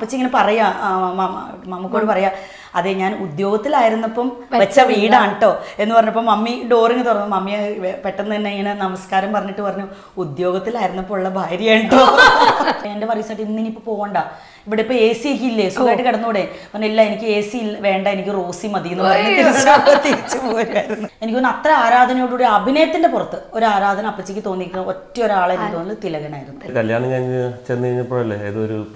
Paching Paria, Mamako Paria, Adenian Udiotil, Ironapum, Pacha Vidanto, and Mami, Doring or Mammy, Pattern and Namaskar and Barnett or Udiotil, Ironapola by the end of a set in Nipoponda. But a AC hill, so I got no day. When I like AC Vanda and you rosy Madino, and you not rather than you do the abinet in the porta, or rather than a Pachikitonic, what your island only Tilagan.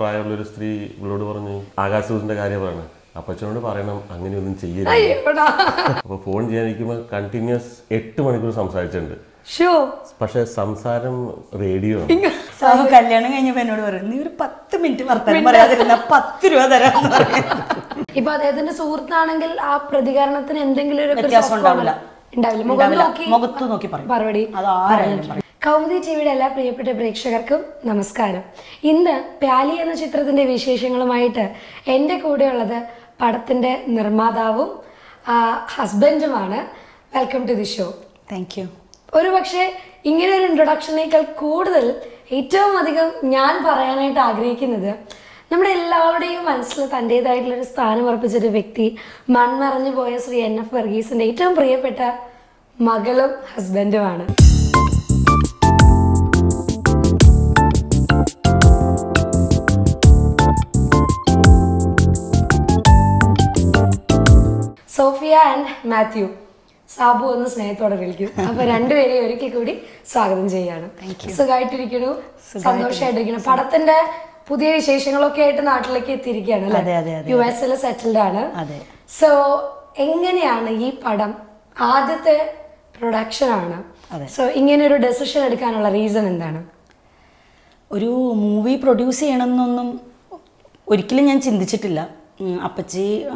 Blood or Agasus in the Gariban. Opportunity Paranam, I'm going to use the phone genericum continuous 8 to 1 some side gender. Sure, special Samsaram radio. Some Kalyan and you went over a new patiment rather than a path through other. If I had a Surtanangle up, Pradigarnathan and Dingle. Kaumudi TV della priyapetta prekshakarkkum namaskaram. Innu Pali enna chithrathinte visheshangalumayittu ende koode ullathu padathinte nirmadhavum husbandum aanu. Welcome to the show. Thank you. Oru pakshe ingane oru introductionekal koodal ettavum adhigam njan parayanayittu aagrahikkunnathu നമ്മുടെ എല്ലാവരുടെയും മനസ്സിൽ തന്റേതായിട്ടുള്ള ഒരു സ്ഥാനം ഉറപ്പിച്ച ഒരു വ്യക്തി മൺമറഞ്ഞു പോയ ശ്രീ NF വർഗീസിന്റെ ഏറ്റവും പ്രിയപ്പെട്ട മകളും ഹസ്ബൻഡും ആണ്. Sofia and Matthew. Sabu and the Snake order will give. Up a random very quickly, Sagan Jayan. Thank you. So, guide to Rikidu, Sando Shadrigan, Padatanda, Pudia Station locate and Atlaki Tirigan, USL settled Anna. So, Enganyana ye padam, Adate production Anna. So, Ingenu decision at Canala reason in Dana. Uru movie produce and Urikilian in the Chitilla. Apache,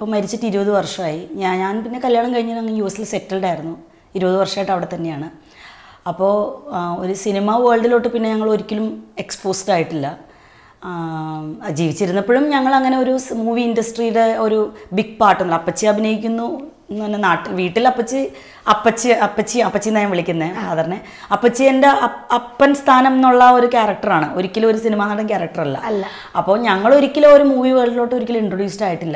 Pomerici do the Varshai, Yan Pinakalan usually settled Arno, Ido Varshat out of the Niana. Apo cinema world lot of Pinangal exposed title. A Jivchir and the Purim Yangalangan or movie industry or big part on Apache Abnegino, none art, Vital Apache, Apache Namelikin, other Apache and Uppan Stanam Nola or character, or killer cinema and character. Upon Yangal or movie world lot to introduce title.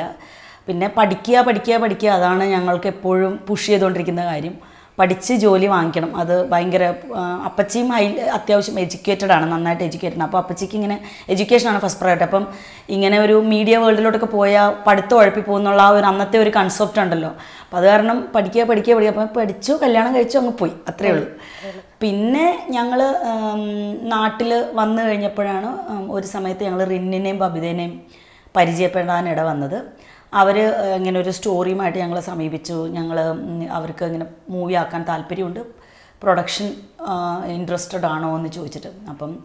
Pinna Padikia, Adana Yangal Kepurum, Pushy don't drink in the item. Padichi Jolie Wankanum, other Bangara Apachim, Athios educated and not educated Napa, Pachiking education on a first pratapum, in an media world Lotopoya, Padator, Piponola, and the theory concept under law. Padarnum, Padichu, Kalana, Pui, a thrill. Pinne, Yangla, Nartil, Vanda, and Yaparano, or Samatha, Yangler in name, Babi, the name, Parija Padan, and another. Our story might younger Sami Bichu, younger our movie Akan Talpiriund production interested on the Chuchit. Upon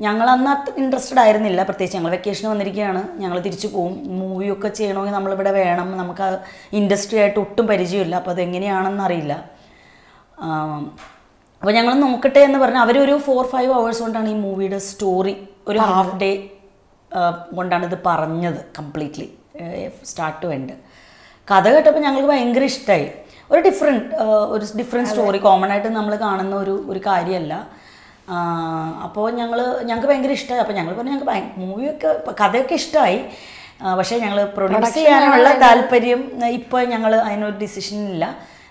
Yangalam not interested Ironilla, but the Yangal vacation on the Rikiana, Yangal Tichu, movie Ukacheno, Namla Namaka industry took to Perijula, but the Enginiana Narilla. When Yangal Nomkate and the Bernavaru 4 or 5 hours on any movie, the story, or half day one done the Paranya completely. Start to end. Kadagata Yangal by English style or a different story, common item Namlakan or Ricariella. Upon Yangal English style, upon Yangal movie Kadakish tie, Vasha Yangal production and Alperium, Ipa Yangal, I know decision.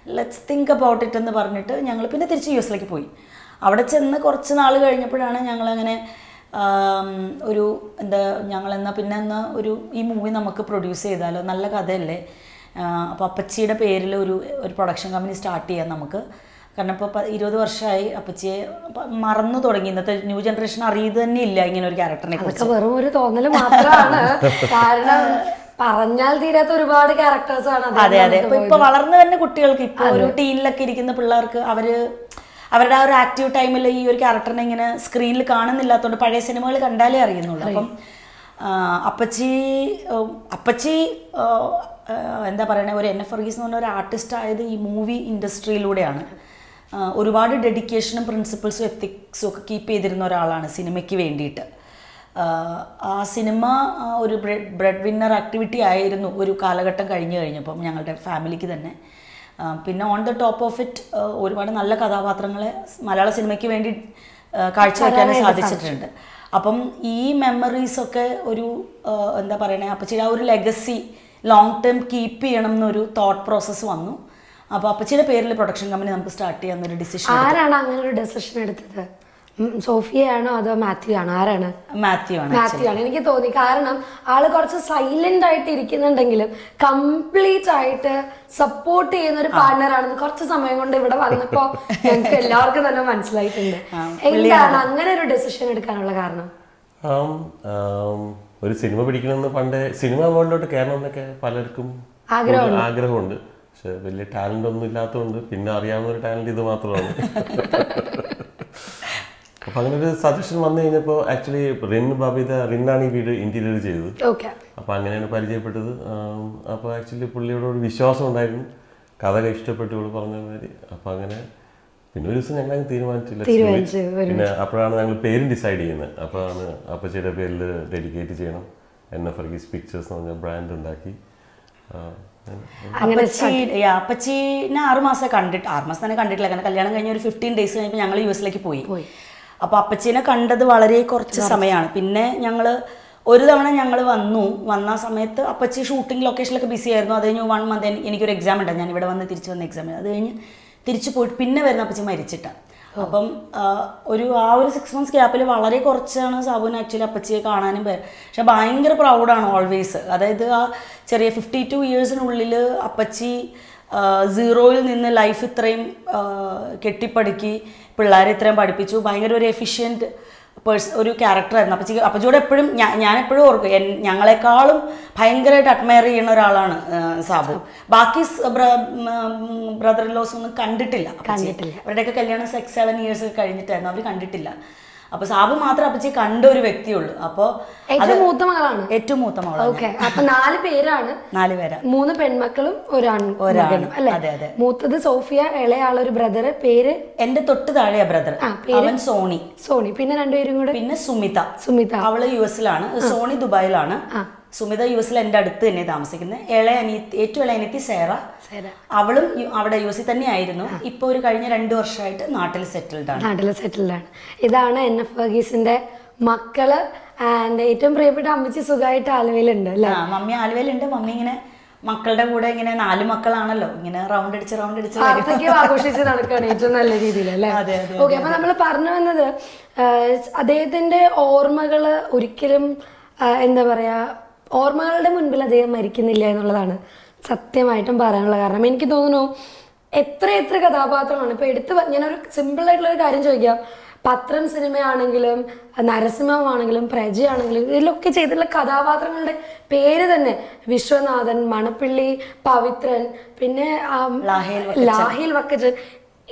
Let's think about it in the Barnetta, Yangal Pinathi use like a pui. Avats in the Kortsanalaga in Yapana Yangalangane. We produce this movie. We a production company start here. New generation character. Paranyal theatre to reward characters. If you have an active time, you can see a character on the screen and the cinema. An artist in the movie industry. He has a lot of dedication and principles and ethics to keep in the cinema. Cinema is a breadwinner activity in a family. On the top of it, one of the Malala cinema is a culture. Upon e memories okay or the parana apachida legacy long term keep no thought process one. Apachida parallel production company start the decision. Are decision Sophia and other Matthew and Arana. Matthew and Karanam, Alakorsa silent Irikin and Dangilum, complete support in the partner and the Korsa Samang on the Pop and Larka than a man's life in there. Another decision at Kanalagarna. Very cinema particular on the Panda, cinema world to Canon Palercum Agra Honda. So, will talent on the Lathon, Pinariam, talent the Matron. I suggestion that actually Rin Babi the Rindani video interior. Okay. Actually visuals on that. Kadak extra particular Pangana. Apangana. Apachina Kanda the Valerie Corch Samayan, Pinne, Yangler, Urudavana Yangler, no, Vana Samet, Apache shooting location like a BCR, no, then you 1 month then in your examined and you on the teacher and examiner. Then Tirichu put Pinne Vernapachi my Richita. Upon Uru 6 months capital Valerie Corchana, Savun actually Apache Kananimber. Shabinger proud and always. Ada Cherry 52 years in Ulilla, Apache. Zero in the life frame, Ketty Padiki, Pilaritram Padipichu, buying a very efficient person or character. Apajoda Prim, Yanapur, and Yangalakalam, Pangret at Mary and Ralan Sabu. Bakis brother in law's on the Canditilla. But like a Kalyana 6-7 years of Canditilla. Appa Sabu Matra Apache Kandori Vectul. Upper Etumutamana. Etumutamana. Okay. Upper Nalipera, Nalivera. Muna Penmacalum, Uran, Oran. Mutha the Sophia, Ella, brother, Pere, and the Tutta brother. Pere Sony. Sony, Pinna and Pinna Sumita. Sumita. Avala Uslana, Sony Dubai Lana. Sumida Usla and Dadthine Damsikin. Ella and Etulaniti Sarah. Avadam, you Avada Yusitani, I don't know. Ipurikanya and Dorshite, Natal settled down. Natal settled down. Idana and Fergus in there, Makala and Etum Rapita, which is Sugai Talvilinda. Mammy Alvilinda, Mammy in a Makala wood in an Alimakalana long, in a rounded, surrounded. Thank you, Abushis and other Canadian lady. Okay, but a partner another. Adethinde or Magala Uricilum in the Varia or Maladam Villa de American Ilana. Item Baran I mean, Kidono, Etre Kadabata on a paid simple like Arinjoya, Patram cinema anangulum, Narasima anangulum, Praji anangulum, look at either Kadavatan, Pere than Vishwanathan, Manapilli, Pavitran, Pine Lahil Vakajan.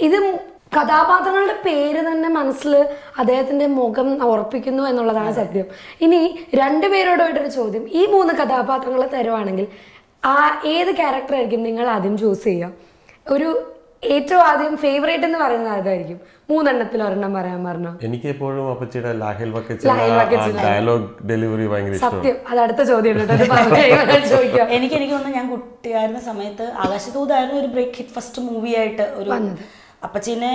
Either Kadabatan Pere than a Mansler, Adath and Mogam or Picino and Olana set them. In E. Randavero showed them, E. Moon the Kadabatan Teruanangle. This character you can choose. One favorite in the world. I dialogue delivery. Recognize this movie. That's why I'm too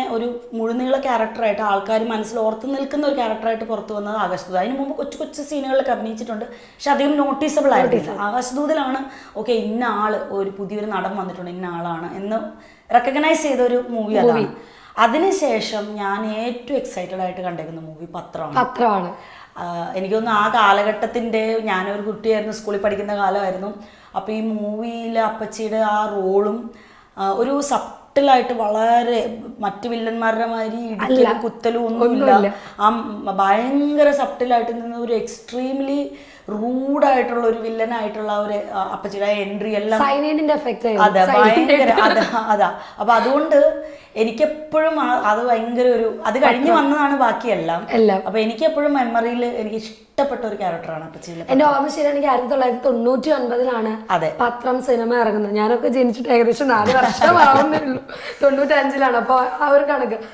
excited to contact the movie. Patran. I was light Valare, Matti Villan Maramari, Kutalun, Banger subtle light and extremely rude ital villain ital apachira and real sign in effect. Other Banger, Abadunda, Enikepurum, other anger, other guiding one and Bakiella. A Enikepurum and Marilla and each tapator character. And obviously, I carried the life to Nution Badana, Patram cinema, Yanaka integration.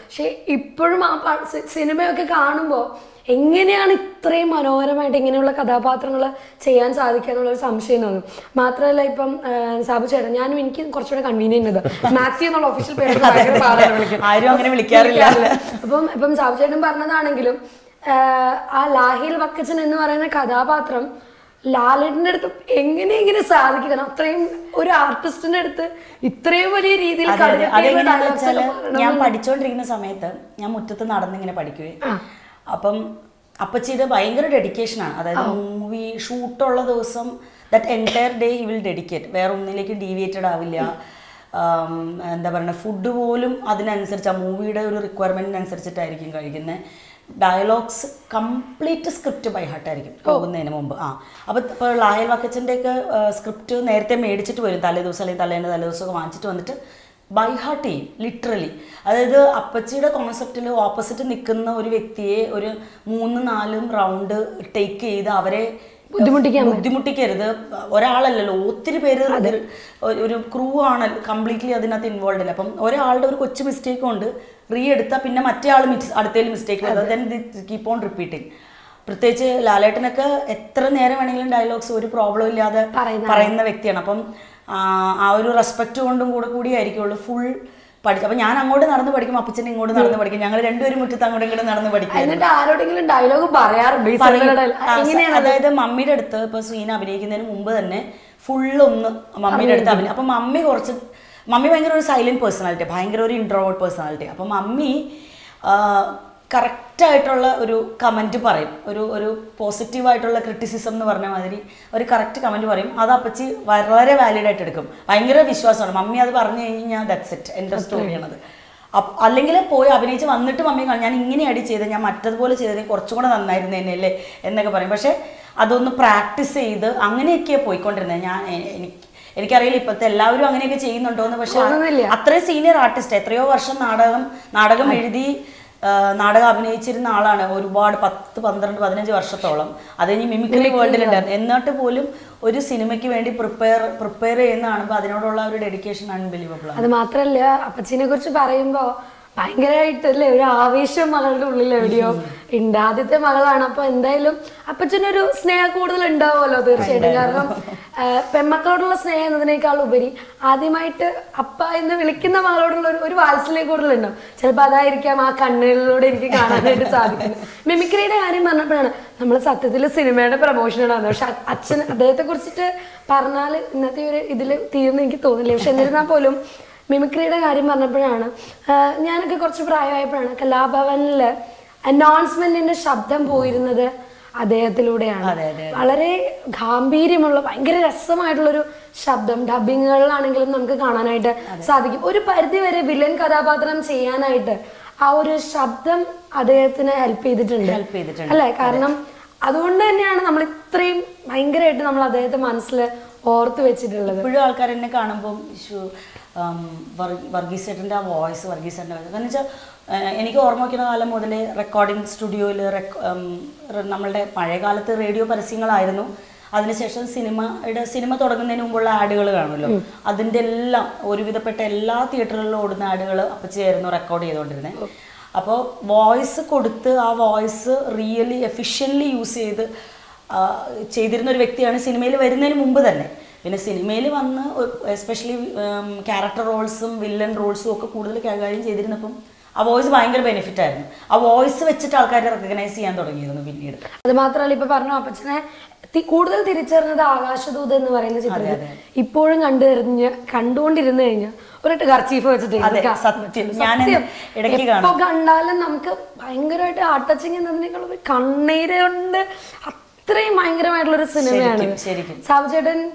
She Iperma cinema carnival. Engine three manover and Inginola Kadapatranola, Cheyans are the canola some shino. Matra like Sabucheran Winkin, Corchura convenient. Matthew and official paper. I don't really care. Bum Sabucheran Barnana and Gilum. Lahil Vakachan and Varana Kadapatram, Lalit Engine is Sadak, train or artist in it, Trevally Readil Kadapatram. Yam Padichon Rina Sameta, Yamutan Adan in a particular. Upon Apachida buying a dedication, other movie shoot all of those some that entire day he will dedicate, where only like a deviated Avila. And the food volume, other than such a movie requirement and such a tiring dialogues complete script by her tiring. Oh, then remember. But for Lahil Vakachan take a script to Nerte made it to Taledosa, Talenda, by her tea, literally. Other Apachida concept opposite Nikana or Victi or Moon Alum round take the Avare. Buddhimutikere, or all three pair or crew on completely other nothing involved in a pump, or all the coach mistake on the re-edit up in a material mistake rather than they keep on repeating. Prateche, Lalatanaka, Etran Aramanilan dialogues were probably other Parana Victianapum, our respect to one goody, I recall a full. But if you have another particular opportunity, you can't do it. You that's it. End of story. I practice Nada Abinichir Nala and Urubad Path Pandran Padanja Varshatolam. Adani mimicry world and not a volume or just cinematic and prepare in the Anpadinola dedication unbelievable. The Matralla, Apachina Gucha Parimbo, Pangarite, Avisha Maladu video, Indadita Malanapa and Dailum, Apachina Snare Codal and Dola, the Shedingarum, Pemacodola Snare and the Nekaluberi, Adimite Apa in the Vilikina Malodol or Valsle Codalenda, Chelpada Irkama, Kandil, Lodikana, and Sabi. Mimicry and Manapana, Namasatilla cinema promotion and other shot. Action, Adeta Kursita, Parnal, Nathir, Idil, Tirnikito, Levshanina Polum. Mimicry and Harry Manabrana, Yanaka Praya Prana, Kalaba and announcement in a Shabdam Boyd another Ade Tiludeana. Alare, Gambiri Mulla, Ingressum Idol, Shabdam, dubbing her Lanangal Namkakananita, Sadiki, Uripati, very villain Kadapatram, Sayanita. Our Shabdam Adethan help the gender. Like Arnam Adunda three Ingrid Namla, the Mansler, or the Vechidilla. Put all current Kanabo issue. Varghese and a voice, Varghese and any ormokina recording studio, Paregala, radio per single Ireno, other session cinema, cinema Torganumbola Adiola, Adendella, or with the Petella theatre load, Adiola, Apache, no record. Apo voice could the voice really efficiently use the Chedirno Victi and cinema very near Mumba. In a cinema, especially character roles, villain roles, so I voice buying a benefit. I voice which it all kind of recognized and the Matra Lipa Parna Pachana, the Kudal Tirichar, the Agashudu, the Varana, he pouring under condoned in the area, or at a garchi for the day. Satin, Namka, Bangarata, art touching and the Nicola, Kanade, three Mangra cinema. Subject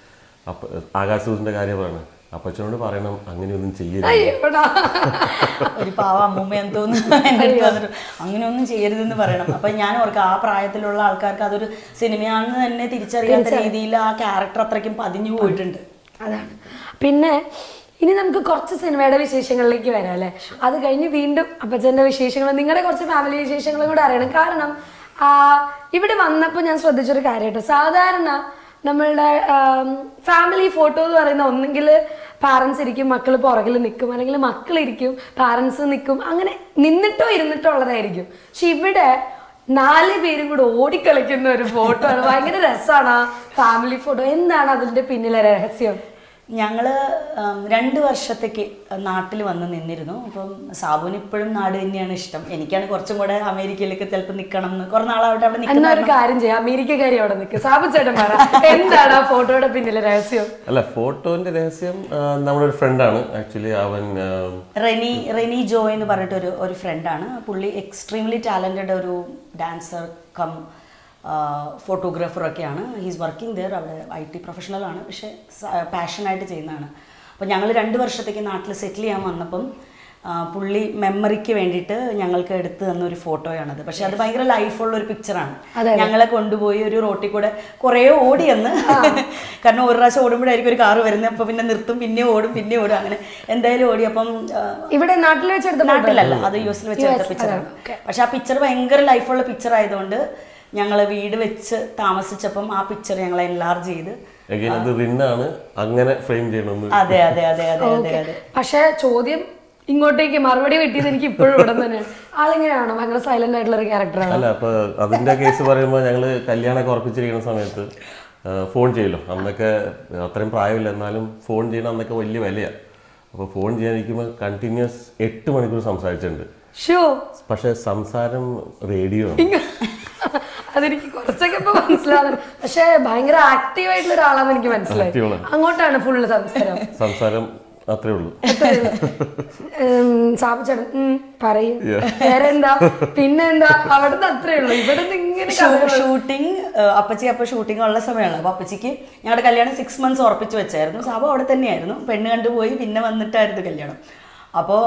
Agasus and the Garibana. Opportunity for an Anguin Chiri. Ripa, Momentum, Anguin Chiri in the Varana. Payan or Ka, Prayatilla, Alcarca, cinema, and teacher, and the character trekking Padin, you wouldn't. Pinna in them courses in Vedavisation like Varela. Other kind of wind up a generalization and the other course of family station like Arena Karanam. ഇവിടെ വന്നപ്പോൾ ഞാൻ ശ്രദ്ധിച്ച ഒരു കാര്യമാണ് സാധാരണ നമ്മളുടെ family photo എന്ന് പറയുന്ന ഒന്നെങ്കിൽ പാരന്റ്സ് ഇരിക്കും മക്കൾ പുറകിൽ നിൽക്കും അല്ലെങ്കിൽ മക്കൾ ഇരിക്കും പാരന്റ്സ് നിൽക്കും അങ്ങനെ നിന്നിട്ടോ ഇരുന്നിട്ടോ ഉള്ളതായിരിക്കും പക്ഷെ ഇവിടെ നാല് പേരും കൂടി ഓടിക്കളിക്കുന്ന ഒരു ഫോട്ടോ ആണ് ഭയങ്കര രസമാണ് ഫാമിലി ഫോട്ടോ എന്താണ് അതിന്റെ പിന്നിലെ രഹസ്യം ഞങ്ങള് 2 വർഷത്തേക്ക് നാട്ടിൽ വന്ന് നിന്നിരുന്നു അപ്പോൾ സാബുന് ഇപ്പോഴും നാട് തന്നെയാണ് ഇഷ്ടം എനിക്കാണ് കുറച്ചും കൂടെ അമേരിക്കയിലേക്ക് ചിലപ്പോൾ നിൽക്കണം എന്ന് കുറേ നാൾ അവിടെ നിൽക്കുന്ന ഒരു കാര്യം ചെയ്യാം അമേരിക്കക്കാരി അവിടെ നിൽക്കുക സാബു ചേട്ടൻ പറ എന്താണ് ആ ഫോട്ടോയുടെ പിന്നിലെ രഹസ്യം അല്ല ഫോട്ടോന്റെ രഹസ്യം നമ്മുടെ ഒരു ഫ്രണ്ടാണ് ആക്ച്വലി അവൻ റെനി ജോ എന്ന് പറഞ്ഞിട്ട് ഒരു ഫ്രണ്ടാണ് പുള്ളി എക്സ്ട്രീംലി ടാലന്റഡ് ഒരു ഡാൻസർ കം ഫോട്ടോഗ്രാഫർ ഒക്കെയാണ് ഹീസ് വർക്കിംഗ് ദെയർ അവിടെ IT പ്രൊഫഷണലാണ് പക്ഷേ പാഷനായിട്ട് ചെയ്യുന്നതാണ് അപ്പോൾ ഞങ്ങൾ 2 വർഷത്തേക്ക് നാട്ടിൽ സെറ്റിൽ ചെയ്യാൻ വന്നപ്പം പുള്ളി മെമ്മറിക്ക് വേണ്ടിയിട്ട് ഞങ്ങൾക്ക് എടുത്തു തന്നൊരു ഫോട്ടോയാണത് പക്ഷെ അത് ഭയങ്കര ലൈഫുള്ളൊരു പിക്ചറാണ് ഞങ്ങളെ കൊണ്ടുപോയി ഒരു റോട്ടിൽ കൂടെ കുറേ ഓടിയെന്ന് കാരണം ഒരു പ്രാവശ്യം ഓടുമ്പോഴായിരിക്കും ഒരു കാറ് വരുന്നത് അപ്പോൾ പിന്നെ നിർത്തും പിന്നെ ഓടും അങ്ങനെ എന്തായാലും ഓടി അപ്പം ഇവിടെ നാട്ടിൽ വെച്ചെടുത്ത നാട്ടിലല്ല അത് US ൽ വെച്ചെടുത്ത പിക്ചറാണ് പക്ഷെ ആ പിക്ചർ ഭയങ്കര ലൈഫുള്ള പിക്ചർ ആയതുകൊണ്ട് ഞങ്ങൾ വീട് വെച്ച് താമസിച്ചപ്പം ആ പിക്ചർ ഞങ്ങൾ എൻലാർജ് ചെയ്ത് അങ്ങനെ ഫ്രെയിം ചെയ്യണം അതെ പക്ഷേ ചോദ്യം ഇങ്ങോട്ടേക്ക് മറുപടി കിട്ടിയത് എനിക്ക് ഇപ്പോഴും ഇവിടെ തന്നെയാണ് ആളെങ്ങനെയാണോ ഭയങ്കര സൈലന്റ് ആയിട്ടുള്ള ഒരു ക്യാരക്ടറാണ് അല്ല അപ്പൊ അതിന്റെ കേസ് പറയുമ്പോൾ ഞങ്ങള് കല്യാണമൊക്കെ ഉറപ്പിച്ചിരിക്കുന്ന സമയത്ത് ഫോൺ ചെയ്യലോ അന്നൊക്കെ അത്രയും പ്രായമില്ല എന്നാലും ഫോൺ ചെയ്യണം അന്നൊക്കെ വലിയ വിലയാണ് അപ്പൊ ഫോൺ ചെയ്യാനിരിക്കുമ്പോൾ കണ്ടിന്യൂസ് 8 മണിക്കൂർ സംസാരിച്ചിട്ടുണ്ട് പക്ഷെ സംസാരം റേഡിയോ അതെനിക്ക് കുറച്ചൊക്കെ ഇപ്പൊ മനസ്സിലാവുന്നത് പക്ഷെ ഭയങ്കര ആക്റ്റീവ് ആയിട്ടുള്ള ഒരാളാണെന്ന് എനിക്ക് മനസ്സിലായി അങ്ങോട്ടാണ് ഫുള്ള് സംസാരം അത്രേ ഉള്ളൂ സാബുചേട്ടൻ പറയും വേറെ എന്താ പിന്നെന്താ അവിടുന്ന് അത്രേ ഉള്ളൂ ഇവിടെ ഇങ്ങനെ ഷൂട്ടിങ് അപ്പച്ചി അപ്പൊ ഷൂട്ടിംഗ് ഉള്ള സമയമാണ് അപ്പൊ അപ്പച്ചിക്ക് ഞങ്ങളുടെ കല്യാണം 6 months ഉറപ്പിച്ച് വെച്ചായിരുന്നു സാബു അവിടെ തന്നെയായിരുന്നു പെണ്ണ് കണ്ടുപോയി പിന്നെ വന്നിട്ടായിരുന്നു കല്യാണം അപ്പോൾ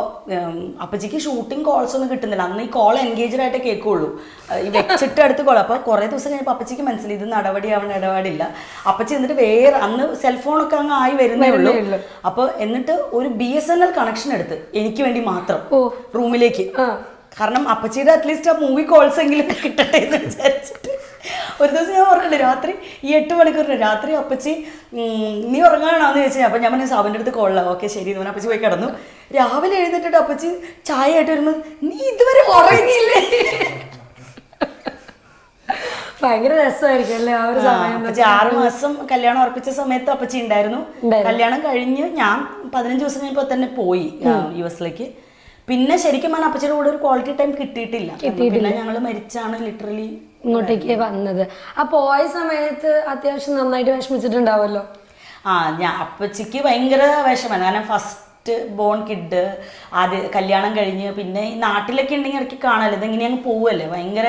അപ്പച്ചിക്ക് ഷൂട്ടിംഗ് കോൾസ് ഒന്നും കിട്ടുന്നില്ല അന്ന് ഈ കോൾ എൻഗേജ്ഡ് ആയിട്ട് കേൾക്കുള്ളൂ ഈ വെച്ചിട്ട് അടുത്ത് കോൾ അപ്പോൾ കുറേ ദിവസം കഴിഞ്ഞപ്പോൾ അപ്പച്ചിക്ക് മനസ്സിലായി ഇത് ഇടപാടില്ല അപ്പച്ചി എന്നിട്ട് വേറെ അന്ന് സെൽഫോണൊക്കെ അങ്ങ് ആയി വരുന്നേ ഉള്ളൂ അപ്പോൾ എന്നിട്ട് ഒരു BSNL കണക്ഷൻ എടുത്ത് എനിക്ക് വേണ്ടി മാത്രം റൂമിലേക്ക് കാരണം അപ്പച്ചിയുടെ അറ്റ്ലീസ്റ്റ് ആ മൂവി കോൾസ് എങ്കിലും കിട്ടട്ടെ എന്ന് വിചാരിച്ചിട്ട് ഒരു ദിവസം ഞാൻ ഉറങ്ങില്ല രാത്രി ഈ 8 മണിക്കൂറിന് രാത്രി അപ്പച്ചി നീ ഉറങ്ങാനാണെന്ന് ചോദിച്ചാൽ അപ്പം ഞാൻ പറഞ്ഞ സാബിൻ്റെ അടുത്ത് കോളാണ് ഓക്കെ ശരി എന്ന് പറഞ്ഞാൽ അപ്പച്ചി പോയി കിടന്നു രാവിലെ എഴുന്നേറ്റിട്ട് അപ്പച്ചി ചായ ആയിട്ട് വരുമ്പോൾ നീ ഇതുവരെ ഉറങ്ങിയില്ലേ ഭയങ്കര രസമായിരിക്കും അല്ലേ ആ ഒരു സമയം അപ്പച്ചി 6 മാസം കല്യാണം ഉറപ്പിച്ച സമയത്ത് അപ്പച്ചി ഉണ്ടായിരുന്നു കല്യാണം കഴിഞ്ഞ് ഞാൻ 15 ദിവസം കഴിഞ്ഞപ്പോൾ തന്നെ പോയി US ലേക്ക് പിന്നെ ശരിക്കും പറഞ്ഞാൽ അപ്പച്ചിയുടെ കൂടെ ഒരു ക്വാളിറ്റി ടൈം കിട്ടിയിട്ടില്ല ഞങ്ങൾ മരിച്ചാണ് ലിറ്ററലി ഇങ്ങോട്ടേക്ക് വന്നത് ആ പോയ സമയത്ത് അത്യാവശ്യം നന്നായിട്ട് വിഷമിച്ചിട്ടുണ്ടാവുമല്ലോ ആ ഞാൻ അപ്പച്ചിക്ക് ഭയങ്കര വിഷമമാണ് കാരണം ഫസ്റ്റ് ബോൺ കിഡ് ആദ്യം കല്യാണം കഴിഞ്ഞ് പിന്നെ ഈ നാട്ടിലൊക്കെ ഉണ്ടെങ്കിൽ ഇടയ്ക്ക് കാണാല്ലോ ഇതെങ്ങനെ അങ്ങ് പോവല്ലേ ഭയങ്കര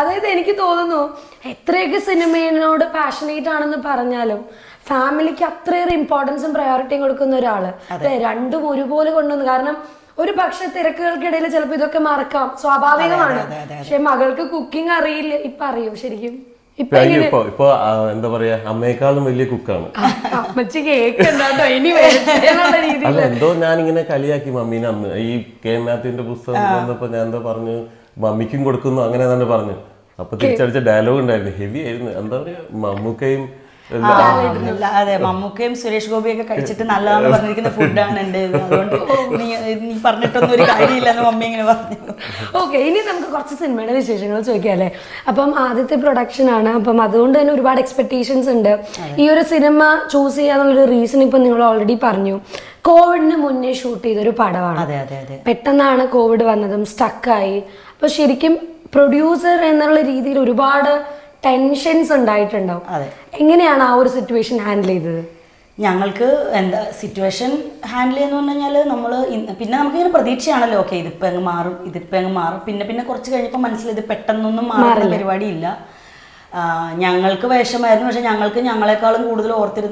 അതായത് എനിക്ക് തോന്നുന്നു എത്രയൊക്കെ സിനിമയോട് പാഷനേറ്റ് ആണെന്ന് പറഞ്ഞാലും ഫാമിലിക്ക് അത്രയേറെ ഇമ്പോർട്ടൻസും പ്രയോറിറ്റിയും കൊടുക്കുന്ന ഒരാള് അതെ രണ്ടും ഒരുപോലെ കൊണ്ടുവന്നു കാരണം ഒരു പക്ഷെ തിരക്കുകൾക്കിടയിൽ ചിലപ്പോൾ ഇതൊക്കെ മറക്കാം സ്വാഭാവികമാണ് പക്ഷെ മകൾക്ക് കുക്കിംഗ് അറിയില്ല ഇപ്പൊ അറിയോ ശരിക്കും ഇപ്പൊ എന്താ പറയാ അമ്മയെക്കാളും വലിയ കുക്കാണ് എന്തോ ഞാനിങ്ങനെ കളിയാക്കി മമ്മീനെ അമ്മ ഈ K. Mathewന്റെ പുസ്തകം വന്നപ്പോ ഞാൻ എന്താ പറഞ്ഞു മമ്മിക്കും കൊടുക്കുന്നു അങ്ങനെ തന്നെ പറഞ്ഞു അപ്പൊ തിരിച്ചടിച്ച ഡയലോഗ് ഉണ്ടായിരുന്നു ഹെവി ആയിരുന്നു എന്താ പറയാ മമ്മൂക്കയും അതെ മമ്മൂക്കയും സുരേഷ് ഗോപിയൊക്കെ കഴിച്ചിട്ട് നല്ലതാന്ന് പറഞ്ഞിരിക്കുന്ന ഫുഡാണ് എന്റെ അതുകൊണ്ട് നീ പറഞ്ഞിട്ടൊന്നും ഒരു കാര്യമില്ലെന്ന് മമ്മി ഇങ്ങനെ പറഞ്ഞു ഓക്കെ ഇനി നമുക്ക് കുറച്ച് സിനിമയുടെ വിശേഷങ്ങൾ ചോദിക്കാം അല്ലേ അപ്പം ആദ്യത്തെ പ്രൊഡക്ഷൻ ആണ് അപ്പം അതുകൊണ്ട് തന്നെ ഒരുപാട് എക്സ്പെക്ടേഷൻസ് ഉണ്ട് ഈ ഒരു സിനിമ ചൂസ് ചെയ്യാന്നുള്ളൊരു റീസൺ ഇപ്പം നിങ്ങൾ ഓൾറെഡി പറഞ്ഞു കോവിഡിന് മുന്നേ ഷൂട്ട് ചെയ്തൊരു പടമാണ് പെട്ടെന്നാണ് കോവിഡ് വന്നതും സ്റ്റക്കായി അപ്പൊ ശരിക്കും പ്രൊഡ്യൂസർ എന്നുള്ള രീതിയിൽ ഒരുപാട് ടെൻഷൻസ് ഉണ്ടായിട്ടുണ്ടാവും എങ്ങനെയാണ് ആ ഒരു സിറ്റുവേഷൻ ഹാൻഡിൽ ചെയ്തത് the situation handling on Nala, Namula in Pinamaki, Padichana, okay, the Pengamar, the Pengamar, Pinapina Corsica, Mansley, the Petan on the Mara, the Vadilla, Yangalka, Veshamar, Yangalka, Yangalaka, and Udlo, or the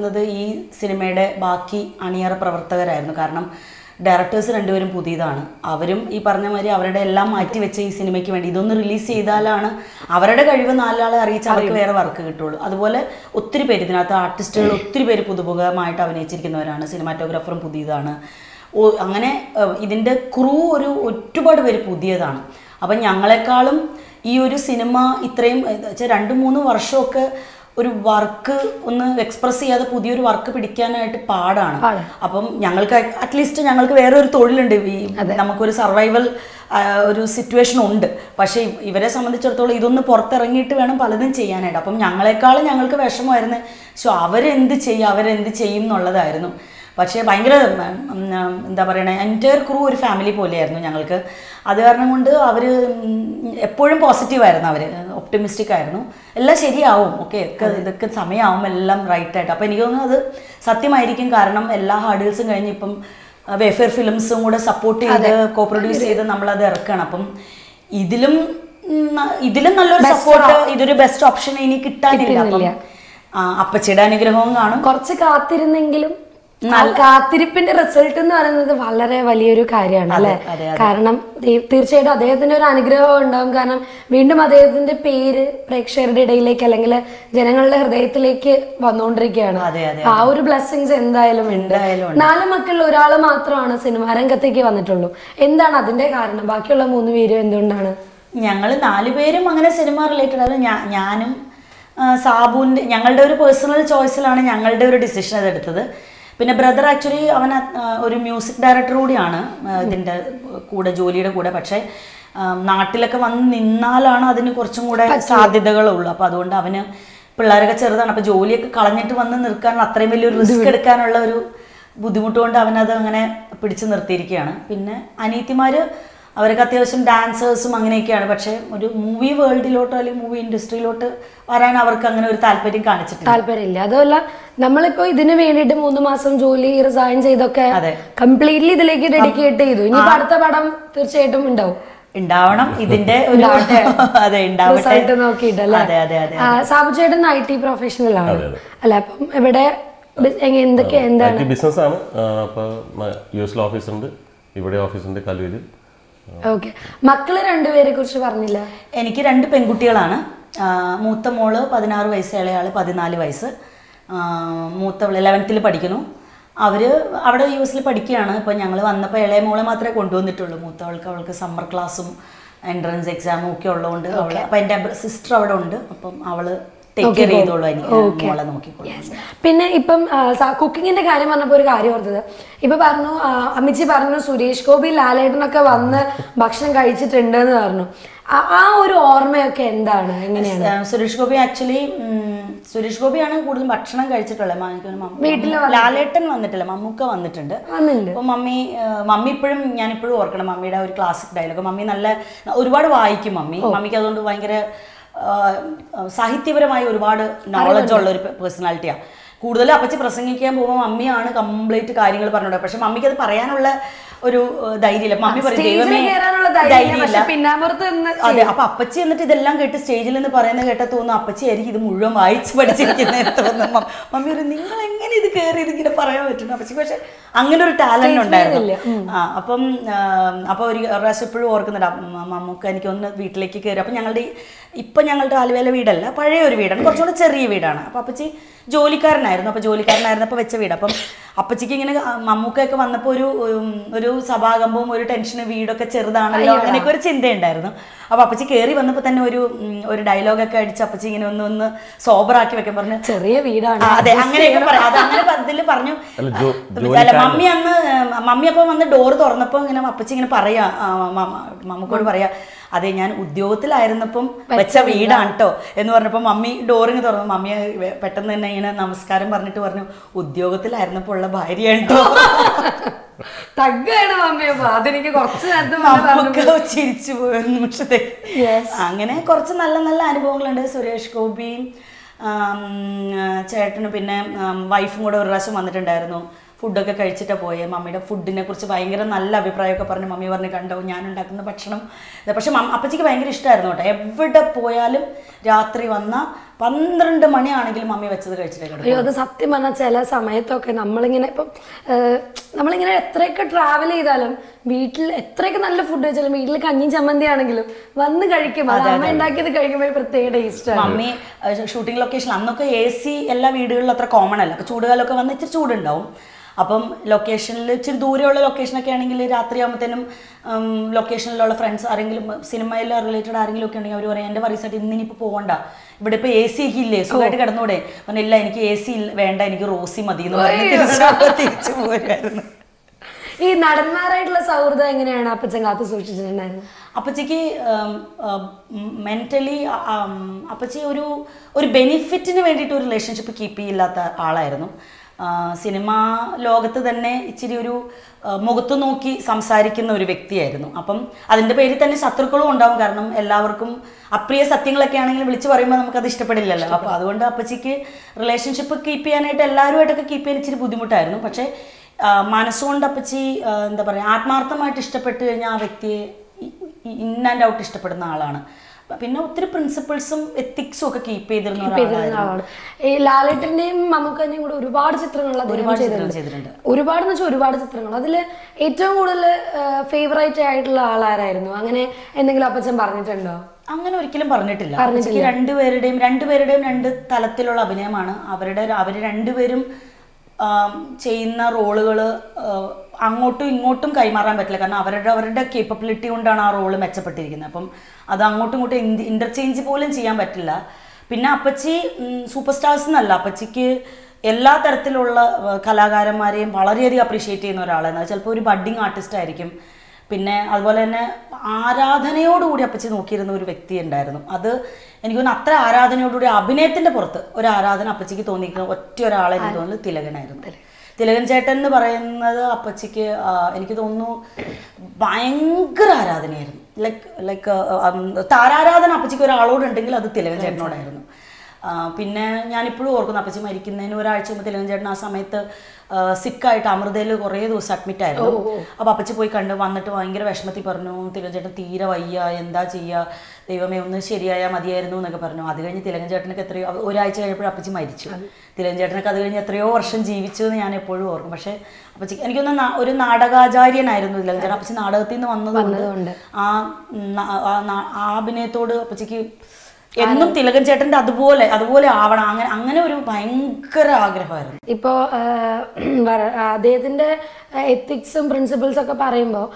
Cinemade, Baki, Ania Pravata, and Karnam, directors and doing Pudidana. Avarim, Iparnamari, Avreda, Lam, Activity, Cinemaki, and Idun release Idalana, Avreda, Ivanala, reach out to where work told. Otherwise, Uttri Pedinata, artist, Uttri Puduboga, might have an Echirkinarana, cinematographer from Pudidana. O Angane, within the crew or two but very Pudiadana. Upon Yangalakalam, Uri cinema, Itrem, Cherandamuno, Varshoka. Work on the express the Pudur work Pidican at Padan. Upon Yangalka, at least Yangalka, where told and we Namakuri survival situation owned. Pashe, even as some of the Churtol, Idun the Porta and it and a Paladin Chayan at upon Yangalaka and Yangalka Vasham, so our end the Chay, our end the Chayim, Nola the Ireno. Pashe Bangra, the entire crew family polyarno Yangalka. Other Aver positive Irena, optimistic Ireno. All is okay. Because the time is right. That. But you know that hurdles and films support co-produce the best option. Result Tircheda, they then are anagra and Damganam, Windama, they then the pair, Prexure, Daily Kalangla, General, they take Vanondrigana. Our blessings in the element. Nalamakal or Alamatra on a cinema and Kathaki on the Tulu. In the Nadinde Karna, Bakula Munu video and Dundana. Yangal and Alibarim among a cinema related Yanam Sabun, Yangalder personal choice and Yangalder decision at the other. My brother actually is a music director. He is Jolie. I am a consultant. Okay. Makkale rendu vere kurichu parnilla. Enikku rendu penguttiyalana. Mootha molu 16 vayassu, ilayalu 14 vayassu. Mootha 11th il padikunu. Avaru avade US il padikkana. Appo njangal vannappo ilaya mole maathre kondu vannitullu. Mootha avalku summer classum entrance exam okke ullondu avale. Appo ende sister avade undu. Appo avalu take care edollu enikku mole nokkikollu. Yes. Pinne ippom cooking inde karyam varnappo oru karyam ordathu. Now, Amici Parano Suresh, Kobi Lala, Nakavan, Bakshan Kaichi Trender. Suresh Gopi actually, Suresh Gopi and good Bakshan Kaichi Telema. Meet Lalet and on the Telemamuka on the Tender. Mummy, Mummy Prim Yanipur work and Mummy our classic dialogue. Mummy Nala Urubad Waiki Mummy, Mummy Kazon to Wanga Sahitibra Urubad knowledge or personality. Kudala Apache Prasangiam, Mammy, and a complete carrying a paranoid pressure. Mammy can the Paranola or Daidilla, Mammy, but they were the Apache and the lung at a stage in the Paranagata, Apache, the Muram Heights, but it's in the Mammy, and the carry the Paranoid. I'm going to talent on that. Upon a recipe work in the Mamukan, wheat lake, Ipanangal, Vidal, Pare Vidan, but it's a revidan. Apache, Jolicar. I was a kid. Yes. Food ഒക്കെ കഴിച്ചിട്ട് പോയേ മമ്മിയുടെ ഫുഡിനെ കുറിച്ച് ഭയങ്കര നല്ല അഭിപ്രായമൊക്കെ പറഞ്ഞു mummy പറഞ്ഞു കണ്ടോ ഞാൻ ഉണ്ടാക്കുന്ന ഭക്ഷണം പക്ഷേ അപ്പച്ചിക്ക് ഭയങ്കര ഇഷ്ടായിരുന്നു ട്ടോ എവിടെ പോയാലും രാത്രി വന്ന 12 മണി ആണെങ്കിലും മമ്മി വെച്ചത് കഴിച്ചിട്ട് കേട്ടോ അയ്യോ അത് സത്യം പറഞ്ഞാ ചില സമയത്തൊക്കെ നമ്മൾ ഇങ്ങനെ എത്രയൊക്കെ ട്രാവൽ ചെയ്താലും വീട്ടിൽ എത്രയൊക്കെ നല്ല ഫുഡ് കഴിച്ചാലും വീട്ടിൽ കഞ്ഞി ചമ്മന്തി ആണെങ്കിലും വന്ന് കഴിക്കും അത് അമ്മ ഉണ്ടാക്കിയത് കഴിക്കുമ്പോൾ പ്രത്യേക ടേസ്റ്റ് ആണ് മമ്മി ഷൂട്ടിംഗ് ലൊക്കേഷൻ അന്നൊക്കെ എസി എല്ലാ വീടുകളിലും അത്ര കോമൺ അല്ല അപ്പോൾ ചൂടുകാലൊക്കെ വന്ന് ഇത്തിരി ചൂടുണ്ടാവും location, if you have a location, you can see the location of friends, cinema related, you can see the result in the Ponda. But if AC hill, so I don't know. When I like AC, Vanda, and Rosy Madino. This is not a cinema logata than Ichiduru Mogutunoki, Samsarikin or Victi, Apum, and the Peritan is Saturko down Garnum, Elavacum, appears a thing like an which were Makadistapella, Padunda, Pachiki, relationship keepy and it allowed to keep in Chibudimutarno, Pache, Manasonda Pachi, the Atmartha might istapetuna Victi in and out istapana. Principles and ethics are kept in the world. Lalatin name, Mamukan, reward Citrana, reward the reward Citrana. It's a favorite title, Lala, and the Glapats and Barnett. I'm going to kill Barnettilla. Randuveridem, and Talatilla Binamana, Averidaveridem, Chaina, Roller. അങ്ങോട്ടും ഇങ്ങോട്ടും കൈമാറാൻ പറ്റില്ല കാരണം അവരുടെ capability കൊണ്ടാണ് ആ role മെച്ചപ്പെട്ടിരിക്കുന്നത് അപ്പം അത് അങ്ങോട്ടും ഇങ്ങോട്ടും ഇന്റർചേഞ്ച് പോലും ചെയ്യാൻ പറ്റില്ല പിന്നെ അപ്പച്ചി സൂപ്പർ സ്റ്റാർസ് എന്നല്ല അപ്പച്ചിക്ക് എല്ലാ തരത്തിലുള്ള കലാകാരന്മാരെയും വളരെ അധികം അപ്രീഷിയേറ്റ് ചെയ്യുന്ന ഒരാളാണ് ചിലപ്പോൾ ഒരു ബഡ്ഡിംഗ് ആർട്ടിസ്റ്റ് ആയിരിക്കും പിന്നെ അതുപോലെ തന്നെ ആരാധനയോട് കൂടി അപ്പച്ചി നോക്കിയിരുന്ന ഒരു വ്യക്തി ഉണ്ടായിരുന്നു അത് എനിക്കൊന്ന് അത്ര ആരാധനയോട് കൂടി അഭിനയത്തിന്റെ പുറത്ത് ഒരു ആരാധന അപ്പച്ചിക്ക് തോന്നിക്കുന്ന ഒറ്റ ഒരാളെ എനിക്ക് തോന്നുന്നു തിലകനായിരുന്നു Chetan എന്ന് പറയുന്നത് അപ്പച്ചിക്ക് എനിക്ക് തോന്നുന്നു ഭയങ്കര ആരാധനയായിരുന്നു ലൈക്ക് താരാരാധന അപ്പച്ചിക്ക് ഒരു ആളോട് ഉണ്ടെങ്കിൽ അത് തിലകൻ ചേട്ടനോടായിരുന്നു പിന്നെ ഞാൻ ഇപ്പോഴും ഓർക്കുന്നു അപ്പച്ചി മരിക്കുന്നതിന് ഒരാഴ്ച മുമ്പ് തിലകൻ ചേട്ടൻ ആ സമയത്ത് സിക്ക് ആയിട്ട് അമൃതയിൽ കുറേ ദിവസം അഡ്മിറ്റ് ആയിരുന്നു അപ്പോൾ അപ്പച്ചി പോയി കണ്ടു വന്നിട്ട് ഭയങ്കര വിഷമത്തിൽ പറഞ്ഞു തിലകൻ ചേട്ടൻ തീരെ വയ്യ എന്താ ചെയ്യുക ദൈവമേ ഒന്ന് ശരിയായാൽ മതിയായിരുന്നു എന്നൊക്കെ പറഞ്ഞു അത് കഴിഞ്ഞ് തിലകൻ ചേട്ടനൊക്കെ എത്രയോ ഒരാഴ്ച കഴിഞ്ഞപ്പോൾ അപ്പച്ചി മരിച്ചു തിലകൻ ചേട്ടനൊക്കെ അത് കഴിഞ്ഞ് എത്രയോ വർഷം ജീവിച്ചു എന്ന് ഞാൻ എപ്പോഴും ഓർക്കും പക്ഷേ അപ്പച്ചി എനിക്കൊന്ന് ഒരു നാടകാചാര്യനായിരുന്നു തിലകൻ ചേട്ടൻ അപ്പച്ചി നാടകത്തിൽ നിന്ന് വന്നതുകൊണ്ട് ആ അഭിനയത്തോട് അപ്പച്ചിക്ക് എന്നും തിലകൻ ചേട്ടന്റെ അതുപോലെ ആവണം അങ്ങനെ ഒരു ഭയങ്കര ആഗ്രഹമായിരുന്നു ഇപ്പോ അദ്ദേഹത്തിന്റെ എത്തിക്സും പ്രിൻസിപ്പിൾസ് ഒക്കെ പറയുമ്പോൾ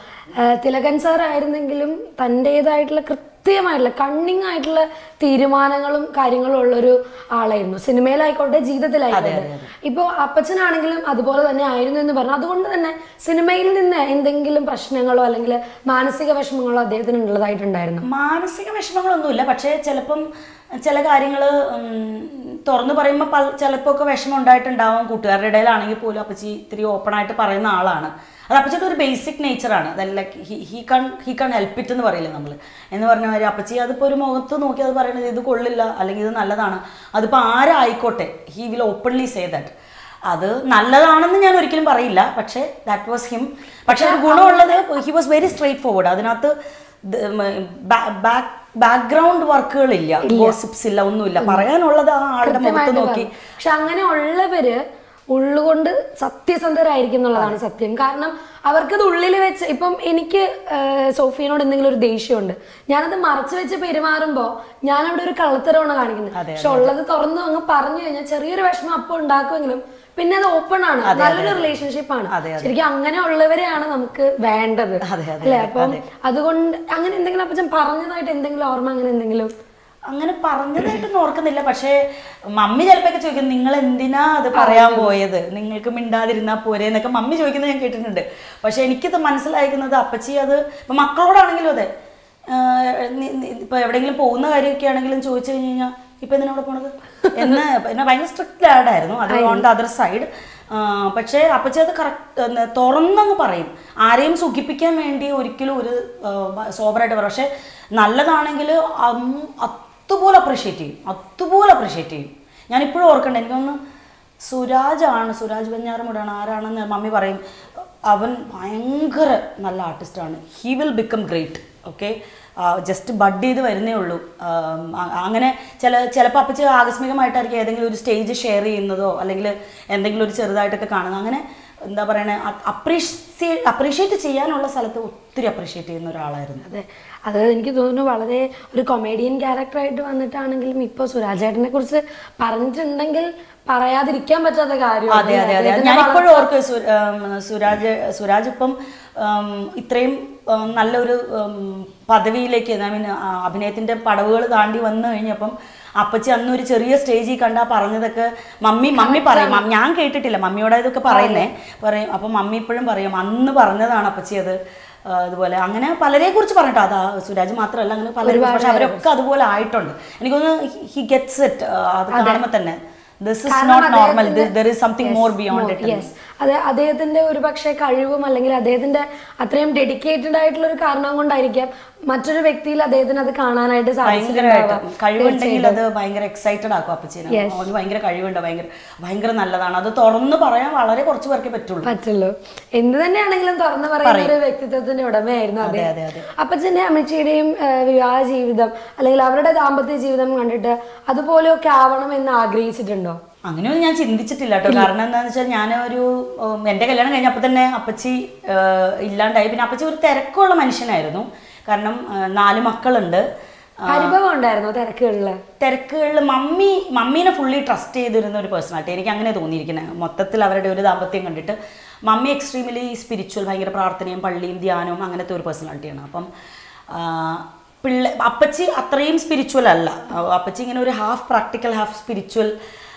തിലകൻ സാർ ആയിരുന്നെങ്കിലും തന്റേതായിട്ടുള്ള കൃത്യമായിട്ടുള്ള കണ്ണിങ് ആയിട്ടുള്ള തീരുമാനങ്ങളും കാര്യങ്ങളും ഉള്ള ഒരു ആളായിരുന്നു സിനിമയിലായിക്കോട്ടെ ജീവിതത്തിലായിക്കോട്ടെ ഇപ്പോ അപ്പച്ചനാണെങ്കിലും അതുപോലെ തന്നെ ആയിരുന്നു എന്ന് പറഞ്ഞു അതുകൊണ്ട് തന്നെ സിനിമയിൽ നിന്ന് എന്തെങ്കിലും പ്രശ്നങ്ങളോ അല്ലെങ്കിൽ മാനസിക വിഷമങ്ങളോ അദ്ദേഹത്തിന് ഉള്ളതായിട്ടുണ്ടായിരുന്നു മാനസിക വിഷമങ്ങളൊന്നുമില്ല പക്ഷേ ചിലപ്പം ചില കാര്യങ്ങൾ തുറന്നു പറയുമ്പോൾ ചിലപ്പോഴൊക്കെ വിഷമം ഉണ്ടായിട്ടുണ്ടാവും കൂട്ടുകാരുടെ ഇടയിലാണെങ്കിൽ പോലും അപ്പച്ചി ഇത്തിരി ഓപ്പൺ ആയിട്ട് പറയുന്ന ആളാണ് അത് അപ്പച്ചിയുടെ ഒരു ബേസിക് നേച്ചറാണ് അതല്ല ഹി കാൺ ഹെൽപ്പ് ഇറ്റ് എന്ന് പറയില്ല നമ്മൾ എന്ന് പറഞ്ഞ മാതിരി അപ്പച്ചി അതിപ്പോൾ ഒരു മുഖത്ത് നോക്കി അത് പറയണത് ഇത് കൊള്ളില്ല അല്ലെങ്കിൽ ഇത് നല്ലതാണ് അതിപ്പോൾ ആരായിക്കോട്ടെ he will openly say that അത് നല്ലതാണെന്ന് ഞാൻ ഒരിക്കലും പറയില്ല പക്ഷേ ദാറ്റ് വാസ് ഹിം പക്ഷേ ഒരു ഗുണമുള്ളത് he was very straightforward അതിനകത്ത് ബാക്ക്ഗ്രൗണ്ട് വർക്കുകളില്ല ഗോസിപ്സ് ഇല്ല ഒന്നുമില്ല പറയാനുള്ളത് ആ ആളുടെ മുഖത്ത് നോക്കി പക്ഷെ അങ്ങനെ ഉള്ളവര് ഉള്ളുകൊണ്ട് സത്യസന്ധരായിരിക്കും എന്നുള്ളതാണ് സത്യം കാരണം അവർക്കത് ഉള്ളിൽ വെച്ച് ഇപ്പം എനിക്ക് സോഫിയനോട് എന്തെങ്കിലും ഒരു ദേഷ്യമുണ്ട് ഞാനത് മറച്ചു വെച്ച് പെരുമാറുമ്പോൾ ഞാൻ അവിടെ ഒരു കള്ളത്തരമാണ് കാണിക്കുന്നത് പക്ഷെ ഉള്ളത് തുറന്നു അങ്ങ് പറഞ്ഞു കഴിഞ്ഞാൽ ചെറിയൊരു വിഷമം അപ്പം ഉണ്ടാക്കുമെങ്കിലും പിന്നെ അത് ഓപ്പൺ ആണ് നല്ലൊരു റിലേഷൻഷിപ്പാണ് ശരിക്കും അങ്ങനെ ഉള്ളവരെയാണ് നമുക്ക് വേണ്ടത് അല്ലേ അപ്പം അതുകൊണ്ട് അങ്ങനെ എന്തെങ്കിലും അപ്പം പറഞ്ഞതായിട്ട് എന്തെങ്കിലും ഓർമ്മ അങ്ങനെ എന്തെങ്കിലും അങ്ങനെ പറഞ്ഞതായിട്ടൊന്നും ഓർക്കുന്നില്ല പക്ഷേ മമ്മി ചിലപ്പോഴൊക്കെ ചോദിക്കും നിങ്ങൾ എന്തിനാ അത് പറയാൻ പോയത് നിങ്ങൾക്ക് മിണ്ടാതിരുന്നാൽ പോരെ എന്നൊക്കെ മമ്മി ചോദിക്കുന്നത് ഞാൻ കേട്ടിട്ടുണ്ട് പക്ഷെ എനിക്കത് മനസ്സിലായിരിക്കുന്നത് അപ്പച്ചി അത് ഇപ്പം മക്കളോടാണെങ്കിലും അതെ ഇപ്പം എവിടെയെങ്കിലും പോകുന്ന കാര്യമൊക്കെ ആണെങ്കിലും ചോദിച്ചു കഴിഞ്ഞ് കഴിഞ്ഞാൽ ഇപ്പം എന്തിനോട് പോണത് എന്ന് എന്നാൽ ഭയങ്കര സ്ട്രിക്റ്റ് ആഡായിരുന്നു അത് ഓൺ ദ അതർ സൈഡ് പക്ഷേ അപ്പച്ചി അത് കറക്റ്റ് തുറന്നങ്ങ് പറയും ആരെയും സുഖിപ്പിക്കാൻ വേണ്ടി ഒരിക്കലും ഒരു സോബറായിട്ട് പറയും പക്ഷേ നല്ലതാണെങ്കിൽ അതുപോലെ അപ്രീഷിയേറ്റ് ചെയ്യും I am Suraj Banyar Mudana, he will become great. Okay? Just buddy the Vernulu. Angane, Chelapapa, Agasmigamaita, stage share in the Allegle, and the Glutcher Kanangane, the Barana appreciate Chianola Salatu, three appreciate in the Rala. Other than Kizuno Valade, comedian character on the Tanangle Mipo Suraj and Kurse, parent and angle. Parayadrikam but other guy. Surajapum Itrem Nalur Padavilek, I mean Abinat in the Padaval, the Andi one in Yapum, Apachanuri Churia stage, Kanda Paranaka, Mummy Param, Yank ate till a mummy or the Parane, Upon Mummy Purim Param, the Parana and Apache. Angana Palare Kurchparata, Surajamatra, Lang Palare, and he gets it. This is not normal. There is something more beyond it. Yes. That is dedicated excited. I am not sure if you are a person who is a person who is a person I am not a spiritual person. But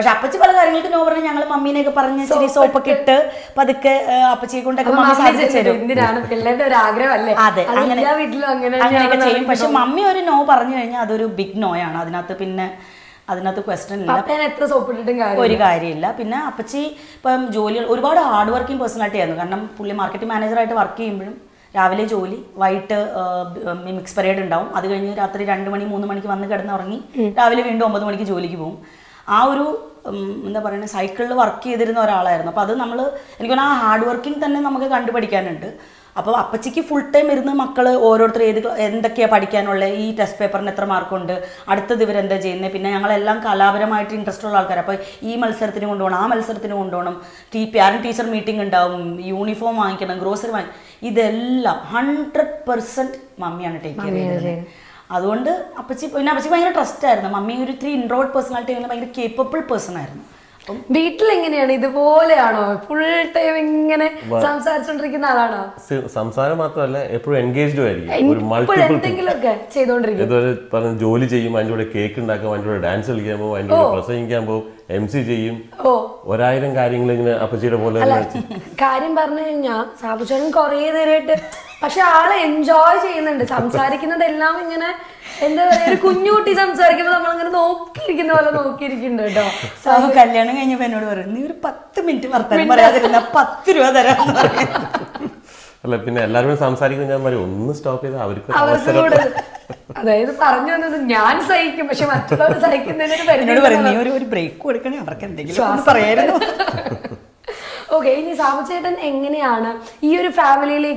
Apache Palagari can over young mummy make a parent soap pocket, but the Apache contact mummy said, Mummy or no paranya, other big noya, another pin, another question. Pina, Apache, Pam Jolly, or about a hard working personality, and pull a marketing manager at work in Ravile Jolly, white mimics parade and down, other than after 2 money, money, one the Gardner, Ravile window, Mother Jolly boom. That cycle work is a hard working thing. If you full time, you can do test paper. You can do parent teacher meeting, uniform, grocery. This is 100% mummy. That's why I trust her. I am a 3-inward personality. I am a capable person. Beetling in any the whole full timing and Samsar Sundrik in Alana. Samsara Matala, a pro engaged to it. Multiple things like that. Say don't drink it. Jolie Jim and a cake and a dance game and a pressing gambo, MCJM. Oh, what I think carrying like an opposite of all. Karim Barnina, Sabuchan Korea, Pasha enjoys and Samsarik in the loving and there could new tism circle among the oak kick in the door. So, Kalyan and you went over a new patiment rather than a patru. Lapina, Larva Samsari, and Maru, stop is our good. Okay, this is a family.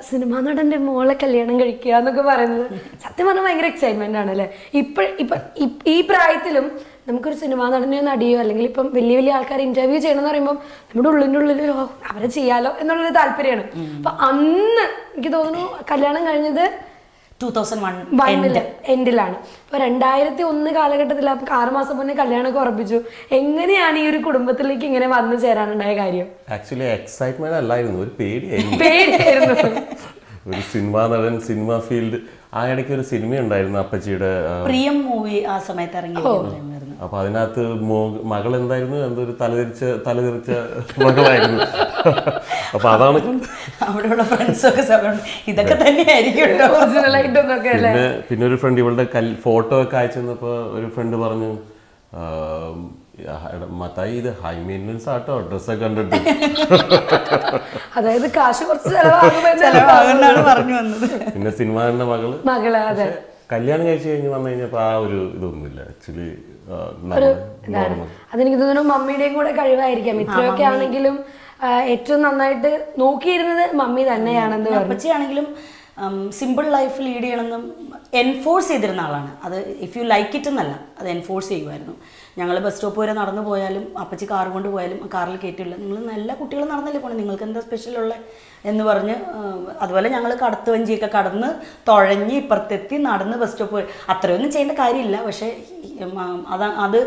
Cinema and more like a little bit of an excitement. Now, we have cinema and we have an interview. We have a little bit of an 2001 end. But entirely on the Kalakatla Karma Sabana Kalana Korbiju, Engany and you could licking and one and I. Actually, excitement alive and paid. Paid cinema and cinema field. I think it's a movie. Matai the high maintenance art or dress a gun. Other the cash or in the cinema and the Magala. Kalyana change one in a power, actually. I think the mummy day would a carrier game. Trocangilum, it turned on that no kid in the mummy than the Pachianagilum. Simple life lead enforce it. If you like it, enforce it. ഞങ്ങളെ bus stop വരെ നടന്നു പോയാലും അപ്പച്ചി car കൊണ്ട് പോയാലും കാറിൽ കേറ്റില്ല നിങ്ങൾ നല്ല കുട്ടികൾ നടന്നല്ലേ പോണേ നിങ്ങൾക്ക് എന്താ സ്പെഷ്യൽ ഉള്ള എന്ന് പറഞ്ഞു അതുപോലെ ഞങ്ങൾ കടത്തു വഞ്ചിയൊക്കെ കടന്ന് തുഴഞ്ഞി ഇപ്പുറത്തെത്തി നടന്ന് ബസ് സ്റ്റോപ്പ് അത്രയൊന്നും ചെയ്യേണ്ട കാര്യമില്ല പക്ഷേ അത്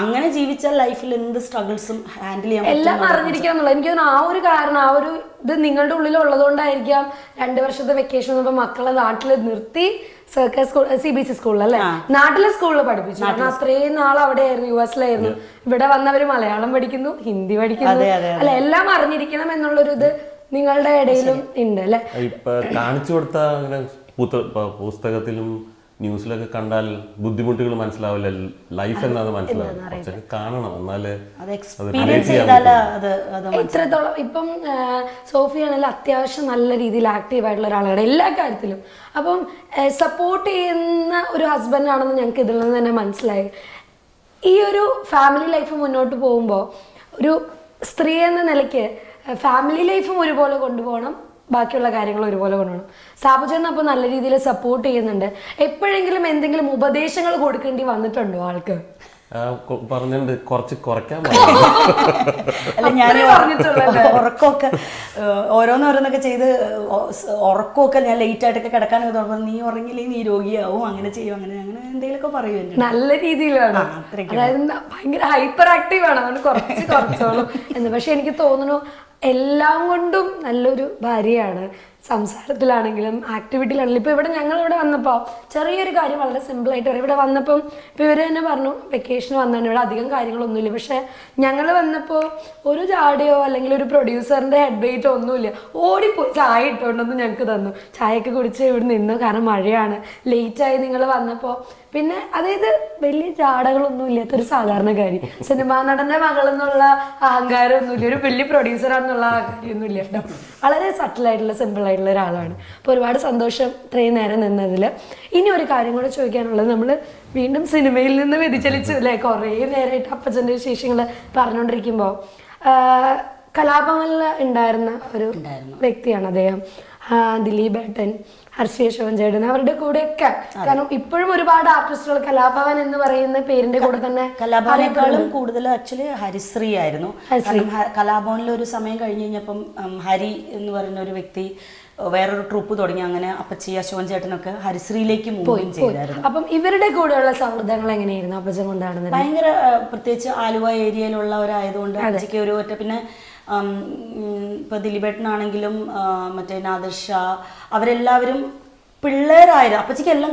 അങ്ങനെ ജീവിച്ച ലൈഫിൽ എന്ത് സ്ട്രഗിൾസും ഹാൻഡിൽ ചെയ്യാൻ പറ്റില്ല എല്ലാം അറിഞ്ഞിരിക്കാനുള്ള എനിക്ക് തോന്നുന്നു ആ ഒരു കാരണം ആ ഒരു ഇത് നിങ്ങളുടെ ഉള്ളിൽ ഉള്ളതുകൊണ്ടായിരിക്കാം 2 വർഷത്തെ വെക്കേഷൻ വന്നപ്പോൾ മക്കളെ നാട്ടിൽ നിർത്തി circus school, CBC school, alle. Natal school la padipichu. Na train naal avade irnu US la irnu. Ivide vannavaru Malayalam padikkunnu, Hindi padikkunnu. Alla ellam arinjirikkanam ennalla oru idu ningalde edayilum undu alle. Ippa kaanichu kodutha angane pustakathilum news la okke kandal buddhimuttikalu manassilavilla life ennadu manassilavilla. Korache kaananam ennale adu experience edala adu etratholam ippom Sophie analla athyavasham nalla reethil active aayittulla oralana ella karyathilum. Support in a husband this family life family life support where troop is a Pillar Ira, Apachikellan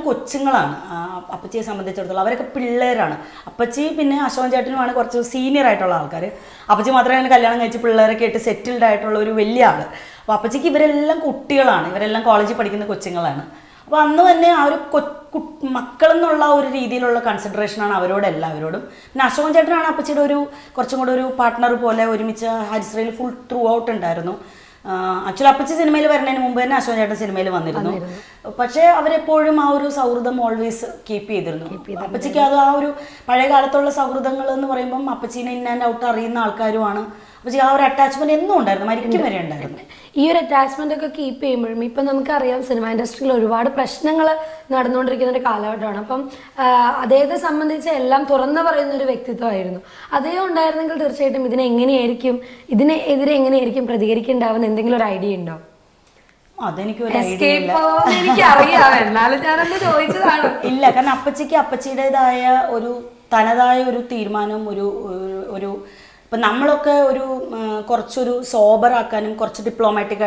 Kochingalan, Apache Samadhatola, Pillarana, Apache Pina, Ashon Jatana, or senior Itolakare, Apache Matra and Kalanga, Pillar, Kate, settled Itolori Villar, Apache Verella Kutilan, Verella College, particular Kochingalan. One no and our Makalanola reading consideration on our road at Lavirodum. Nashon Jatana, Apachidoru, Kochimodoru, partner Pola, or Micha, had Israel full throughout and Dirano. Actually, I was in Mumbai, I was in Mumbai. But I always keep it. Escape power. I don't know. But we sober and diplomatic.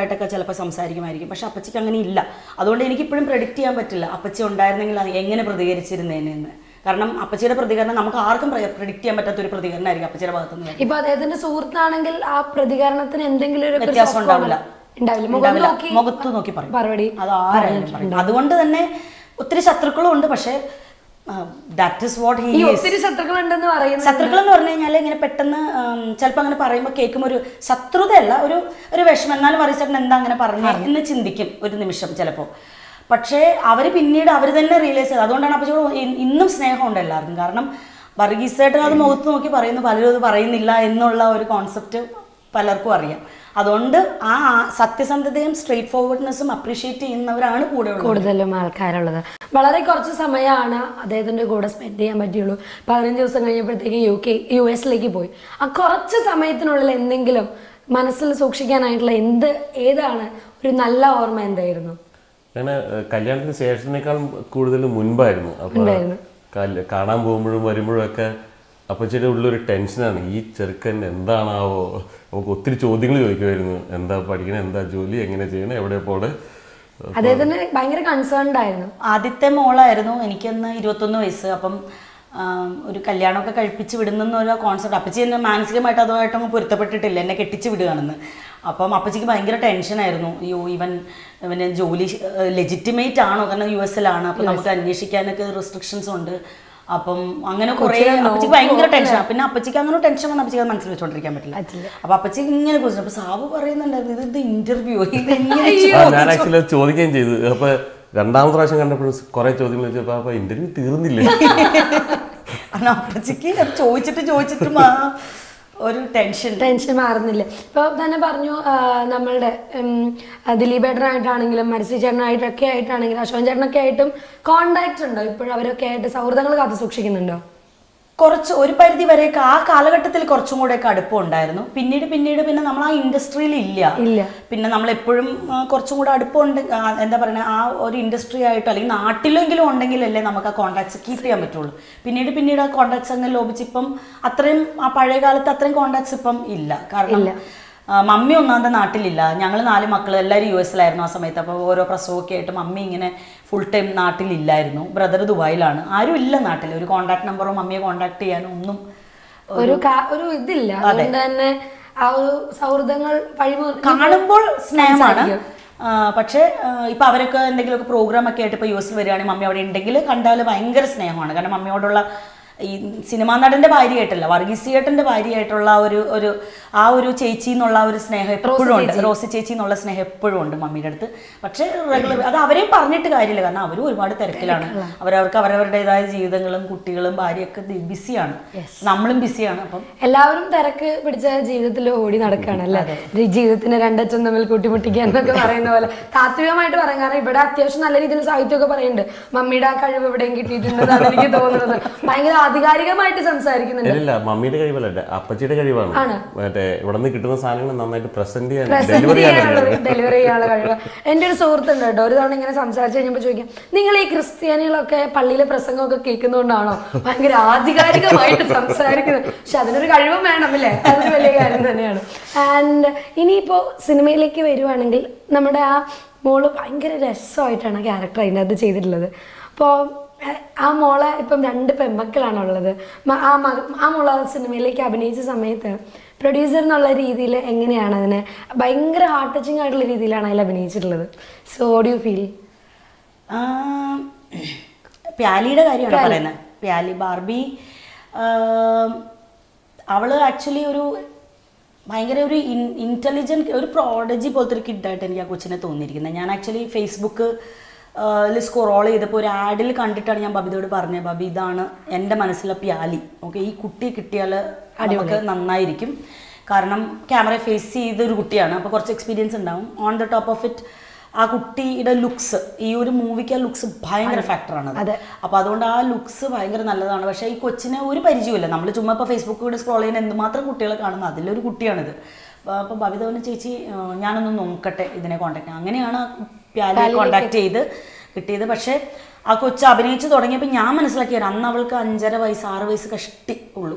That is what he is. വളരെ കുറച്ച് സമയമാണ് അദ്ദേഹത്തിന്റെ കൂടെ spend ചെയ്യാൻ പറ്റിയുള്ളൂ 15 ദിവസം കഴിഞ്ഞപ്പോഴേക്കും US ലേക്ക് പോയി ആ കുറച്ച് സമയത്തിനുള്ളിൽ എന്തെങ്കിലും മനസ്സിൽ സൂക്ഷിക്കാനായിട്ടുള്ള ഏതാണ് ഒരു നല്ല ഓർമ്മ എന്തായിരുന്നു ഞാൻ കല്യാണത്തിന് ശേഷനേക്കാൾ കൂടുതൽ മുൻപായിരുന്നു അപ്പോൾ കാണാൻ പോകുമ്പോഴും വരുമ്പോഴും ഒക്കെ അപ്പച്ചിയുടെ ഉള്ള ഒരു ടെൻഷനാണ് ഈ ചെറുക്കൻ എന്താണാവോ ഒത്തിരി ചോദ്യങ്ങൾ ചോദിക്കുമായിരുന്നു എന്താ പഠിക്കണം എന്താ ജോലി എങ്ങനെ ചെയ്യണം എവിടെ പോകണം I was concerned. I was Tension മാറുന്നില്ല. ഇപ്പോൾ തന്നെ പറഞ്ഞു നമ്മളുടെ ദിലീപ് ഏട്ടനായിട്ടാണെങ്കിലും മരിച്ച ചേട്ടനായിട്ടൊക്കെ ആയിട്ടാണെങ്കിലും അശോകൻ ചേട്ടനൊക്കെ ആയിട്ടും കോണ്ടാക്ട് ഉണ്ടോ ഇപ്പോഴും അവരൊക്കെ ആയിട്ട് സൗഹൃദങ്ങൾ കാത്തു സൂക്ഷിക്കുന്നുണ്ടോ കുറച്ച് ഒരു പരിധി വരെ ആ കാലഘട്ടത്തിൽ കുറച്ചും കൂടെ അടുപ്പം ഉണ്ടായിരുന്നു പിന്നീട് പിന്നീട് പിന്നെ നമ്മൾ ആ ഇൻഡസ്ട്രിയിൽ ഇല്ല പിന്നെ നമ്മൾ എപ്പോഴും കുറച്ചും കൂടെ അടുപ്പമുണ്ട് എന്താ പറയുക ആ ഒരു ഇൻഡസ്ട്രി ആയിട്ടോ അല്ലെങ്കിൽ നാട്ടിലെങ്കിലും ഉണ്ടെങ്കിലല്ലേ നമുക്ക് ആ കോൺടാക്ട്സ് കീപ്പ് ചെയ്യാൻ പറ്റുള്ളൂ പിന്നീട് പിന്നീട് ആ കോൺടാക്ട്സ് അങ്ങനെ ലോപിച്ചിപ്പം അത്രയും ആ പഴയ കാലത്ത് അത്രയും കോൺടാക്ട്സ് ഇപ്പം ഇല്ല കാരണം മമ്മി ഒന്നാമത്തെ നാട്ടിലില്ല ഞങ്ങൾ നാല് മക്കൾ എല്ലാവരും യു എസിലായിരുന്നു ആ സമയത്ത് അപ്പോൾ ഓരോ പ്രസവമൊക്കെ ആയിട്ട് മമ്മി ഇങ്ങനെ ഫുൾ ടൈം നാട്ടിലില്ലായിരുന്നു ബ്രദർ ദുബായിലാണ് ആരും ഇല്ല നാട്ടിൽ ഒരു കോൺടാക്ട് നമ്പറോ മമ്മിയെ കോൺടാക്ട് ചെയ്യാനോ ഒന്നും ഒരു ഇതില്ല അതുകൊണ്ട് തന്നെ ആ ഒരു സൗഹൃദങ്ങൾ കാണുമ്പോൾ സ്നേഹമാണ് പക്ഷേ ഇപ്പം അവരൊക്കെ എന്തെങ്കിലുമൊക്കെ പ്രോഗ്രാമൊക്കെ ആയിട്ട് ഇപ്പോൾ യു എസിൽ വരികയാണെങ്കിൽ മമ്മി അവിടെ ഉണ്ടെങ്കിൽ കണ്ടാൽ ഭയങ്കര സ്നേഹമാണ് കാരണം മമ്മിയോടുള്ള ഈ സിനിമാ നടന്റെ ഭാര്യയായിട്ടല്ല വർഗീസിയേട്ടന്റെ ഭാര്യയായിട്ടുള്ള ഒരു ചേച്ചി എന്നുള്ള ഒരു സ്നേഹം എപ്പോഴും ഉണ്ട് റോസി ചേച്ചി എന്നുള്ള സ്നേഹം എപ്പോഴും ഉണ്ട് മമ്മിയുടെ അടുത്ത് പക്ഷേ റെഗുലർ അത് അവരെയും പറഞ്ഞിട്ട് കാര്യമില്ല കാരണം അവരും ഒരുപാട് തിരക്കിലാണ് അവരവർക്ക് അവരവരുടേതായ ജീവിതങ്ങളും കുട്ടികളും ഭാര്യയൊക്കെ ബിസിയാണ് നമ്മളും ബിസിയാണ് അപ്പം എല്ലാവരും തിരക്ക് പിടിച്ച ജീവിതത്തിൽ ഓടി നടക്കുകയാണ് അല്ലാതെ ജീവിതത്തിന് രണ്ടച്ഛൻ തമ്മിൽ കൂട്ടിമുട്ടിക്കുക എന്നൊക്കെ പറയുന്ന പോലെ താത്വികമായിട്ട് പറയാം കാരണം ഇവിടെ അത്യാവശ്യം നല്ല രീതിയിൽ സാഹിത്യമൊക്കെ പറയുന്നുണ്ട് മമ്മിയുടെ ആ കഴിവ് എവിടെയും കിട്ടിയിട്ടുണ്ടെന്നാണ് എനിക്ക് തോന്നുന്നത് ഭയങ്കര അധികാരികമായിട്ട് സംസാരിക്കുന്നുണ്ട് അല്ല മമ്മിയുടെ കഴിവല്ല അപ്പച്ചിയുടെ കഴിവാണ് മറ്റേ ഇവിടുന്ന് കിട്ടുന്ന സാധനങ്ങൾ നന്നായിട്ട് പ്രസന്റ് ചെയ്യാൻ ഡെലിവറി ചെയ്യാനുള്ള കഴിവ് എൻ്റെ ഒരു സുഹൃത്തുണ്ട് കേട്ടോ ഒരു തവണ ഇങ്ങനെ സംസാരിച്ച് കഴിഞ്ഞപ്പോൾ ചോദിക്കാം നിങ്ങൾ ഈ ക്രിസ്ത്യാനികളൊക്കെ പള്ളിയിലെ പ്രസംഗമൊക്കെ കേൾക്കുന്നതുകൊണ്ടാണോ ഭയങ്കര ആധികാരികമായിട്ട് സംസാരിക്കുന്നത് പക്ഷെ അതിനൊരു കഴിവും വേണം അല്ലേ അതൊരു വലിയ കാര്യം തന്നെയാണ് ആൻഡ് ഇനിയിപ്പോൾ സിനിമയിലേക്ക് വരുവാണെങ്കിൽ നമ്മുടെ ആ മോള് ഭയങ്കര രസമായിട്ടാണ് ക്യാരക്ടർ അതിൻ്റെ അത് ചെയ്തിട്ടുള്ളത് അപ്പോൾ ആ മോളെ ഇപ്പം രണ്ട് പെൺമക്കളാണുള്ളത് ആ മോളെ സിനിമയിലേക്ക് അഭിനയിച്ച സമയത്ത് പ്രൊഡ്യൂസർ എന്നുള്ള രീതിയിൽ എങ്ങനെയാണ് അതിനെ ഭയങ്കര ഹാർട്ട് ടച്ചിങ് ആയിട്ടുള്ള രീതിയിലാണ് അതിൽ അഭിനയിച്ചിട്ടുള്ളത് സോ ഡു യു ഫീൽ പ്യാലിയുടെ കാര്യമാണ് പറയുന്നത് പ്യാലി ബാർബി അവൾ ആക്ച്വലി ഒരു ഭയങ്കര ഒരു ഇൻ്റലിജൻറ്റ് ഒരു പ്രോഡജി പോലത്തെ ഒരു കിഡായിട്ട് എനിക്ക് ആ കൊച്ചിനെ തോന്നിയിരിക്കുന്നത് ഞാൻ ആക്ച്വലി ഫേസ്ബുക്ക് സ്ക്രോൾ ചെയ്തപ്പോൾ ഒരു ആഡിൽ കണ്ടിട്ടാണ് ഞാൻ ബബിതോട് പറഞ്ഞത് ബബി ഇതാണ് എൻ്റെ മനസ്സിലെ പ്യാലി ഓക്കെ ഈ കുട്ടി കിട്ടിയാൽ നമുക്ക് നന്നായിരിക്കും കാരണം ക്യാമറ ഫേസ് ചെയ്തൊരു കുട്ടിയാണ് അപ്പോൾ കുറച്ച് എക്സ്പീരിയൻസ് ഉണ്ടാവും on the top of it ആ കുട്ടിയുടെ ലുക്സ് ഈ ഒരു മൂവിക്ക് ആ ലുക്സ് ഭയങ്കര ഫാക്ടറാണ് അപ്പോൾ അതുകൊണ്ട് ആ ലുക്സ് ഭയങ്കര നല്ലതാണ് പക്ഷേ ഈ കൊച്ചിന് ഒരു പരിചയമില്ല നമ്മൾ ചുമ്മാ ഇപ്പോൾ ഫേസ്ബുക്കിലൂടെ സ്ക്രോൾ ചെയ്യുന്ന എന്തുമാത്രം കുട്ടികളെ കാണുന്നത് അതിലൊരു കുട്ടിയാണിത് അപ്പോൾ ബബിതോന് ചേച്ചി ഞാനൊന്ന് നോക്കട്ടെ ഇതിനെ കോൺടാക്ട് അങ്ങനെയാണ് പ്യാലിയെ കോൺടാക്ട് ചെയ്ത് കിട്ടിയത് പക്ഷേ ആ കൊച്ച് അഭിനയിച്ച് തുടങ്ങിയപ്പോൾ ഞാൻ മനസ്സിലാക്കിയത് അന്ന് അവൾക്ക് 5.5 6 വയസ്സ് കഷ്ടി ഉള്ളൂ